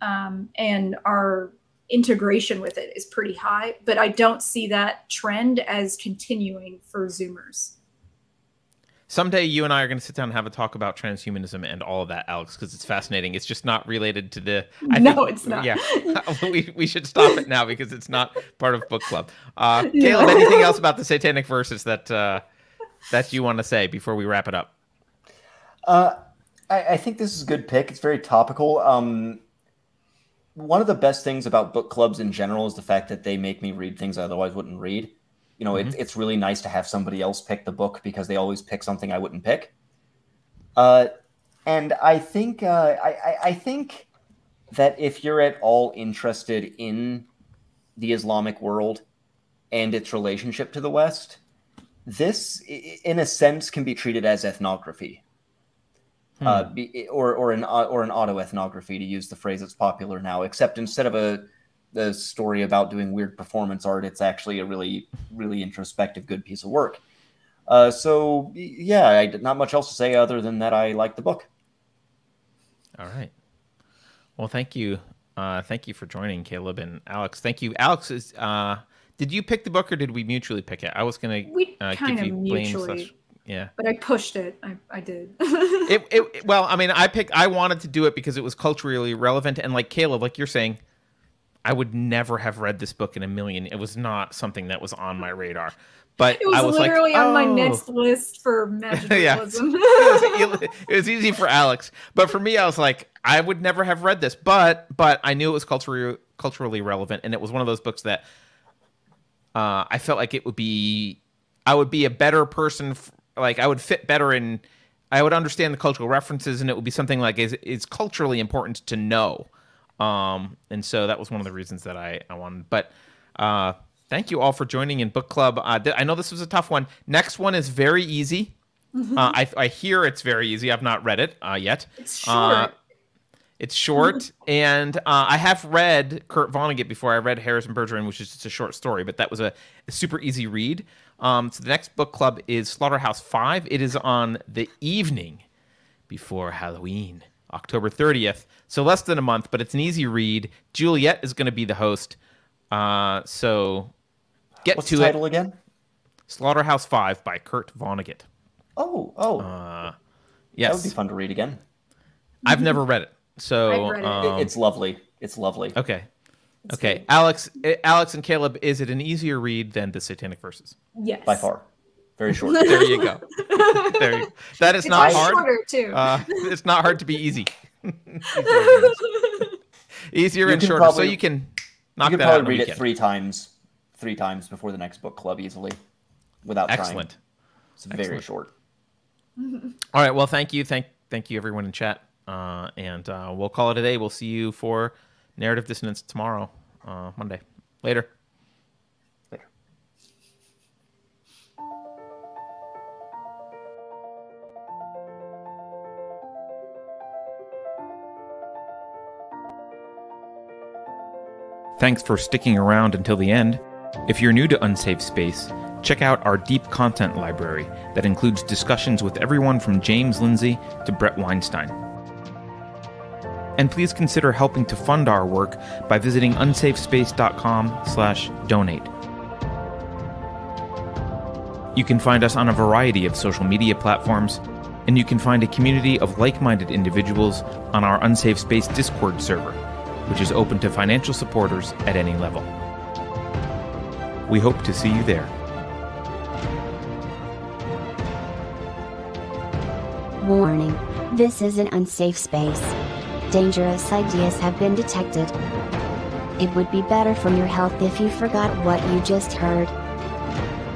And our integration with it is pretty high, but I don't see that trend as continuing for Zoomers. Someday you and I are going to sit down and have a talk about transhumanism and all of that, Alex, because it's fascinating. It's just not related to the... No, it's not. Yeah, we should stop it now because it's not part of book club. Caleb, anything else about the Satanic Verses that, that you want to say before we wrap it up? I think this is a good pick. It's very topical. One of the best things about book clubs in general is the fact that they make me read things I otherwise wouldn't read. You know, it's really nice to have somebody else pick the book because they always pick something I wouldn't pick. And I think I think that if you're at all interested in the Islamic world and its relationship to the West, this, in a sense, can be treated as ethnography, or an autoethnography, to use the phrase that's popular now. Except instead of the story about doing weird performance art, it's actually a really, really introspective, good piece of work. So yeah, not much else to say other than that I like the book. All right. Well, thank you. Thank you for joining, Caleb and Alex. Thank you. Alex, is, did you pick the book or did we mutually pick it? I was going to give you blame. Yeah, but I pushed it. I did. Well, I mean, I wanted to do it because it was culturally relevant. And like Caleb, like you're saying, I would never have read this book in a million. It was not something that was on my radar, but it was, I was literally like, oh, on my next list for magicalism. It was easy for Alex, but for me, I was like, I would never have read this, but I knew it was culturally relevant. And it was one of those books that, I felt like it would be, I would be a better person. Like I would fit better in, I would understand the cultural references, and it would be something like it's culturally important to know. And so that was one of the reasons that I wanted, but, thank you all for joining in book club. I know this was a tough one. Next one is very easy. I hear it's very easy. I've not read it, yet. It's short. And, I have read Kurt Vonnegut before. I read Harrison Bergeron, which is just a short story, but that was a super easy read. So the next book club is Slaughterhouse Five. It is on the evening before Halloween. October 30th, so less than a month, but it's an easy read. Juliet is going to be the host, so get to it. What's the title again? Slaughterhouse Five by Kurt Vonnegut. Oh. Yes. That would be fun to read again. I've never read it, so I've read it. It's lovely. It's lovely. Okay. Alex and Caleb, is it an easier read than the Satanic Verses? Yes, by far. Very short. There you go. That is not hard. Shorter too. It's not hard to be easy. Easier and shorter. So you can knock that out. You can probably read it three times before the next book club easily, without trying. Excellent. It's very short. All right. Well, thank you. Thank you everyone in chat. And we'll call it a day. We'll see you for Narrative Dissonance tomorrow, Monday. Later. Thanks for sticking around until the end. If you're new to Unsafe Space, check out our deep content library that includes discussions with everyone from James Lindsay to Brett Weinstein. And please consider helping to fund our work by visiting unsafespace.com/donate. You can find us on a variety of social media platforms, and you can find a community of like-minded individuals on our Unsafe Space Discord server, which is open to financial supporters at any level. We hope to see you there. Warning, this is an unsafe space. Dangerous ideas have been detected. It would be better for your health if you forgot what you just heard.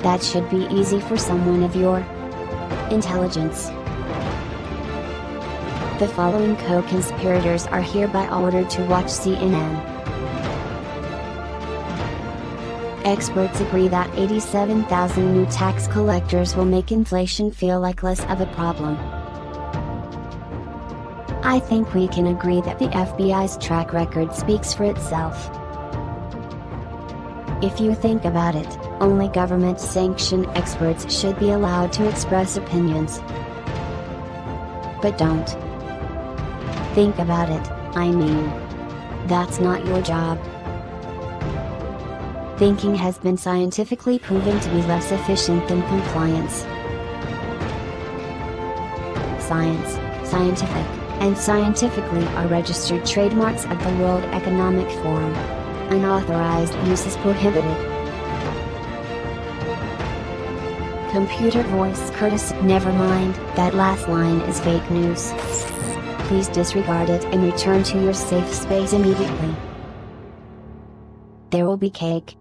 That should be easy for someone of your intelligence. The following co-conspirators are hereby ordered to watch CNN. Experts agree that 87,000 new tax collectors will make inflation feel like less of a problem. I think we can agree that the FBI's track record speaks for itself. If you think about it, only government-sanctioned experts should be allowed to express opinions. But don't. Think about it, I mean. That's not your job. Thinking has been scientifically proven to be less efficient than compliance. Science, scientific, and scientifically are registered trademarks of the World Economic Forum. Unauthorized use is prohibited. Computer voice Curtis, never mind, that last line is fake news. Please disregard it and return to your safe space immediately. There will be cake.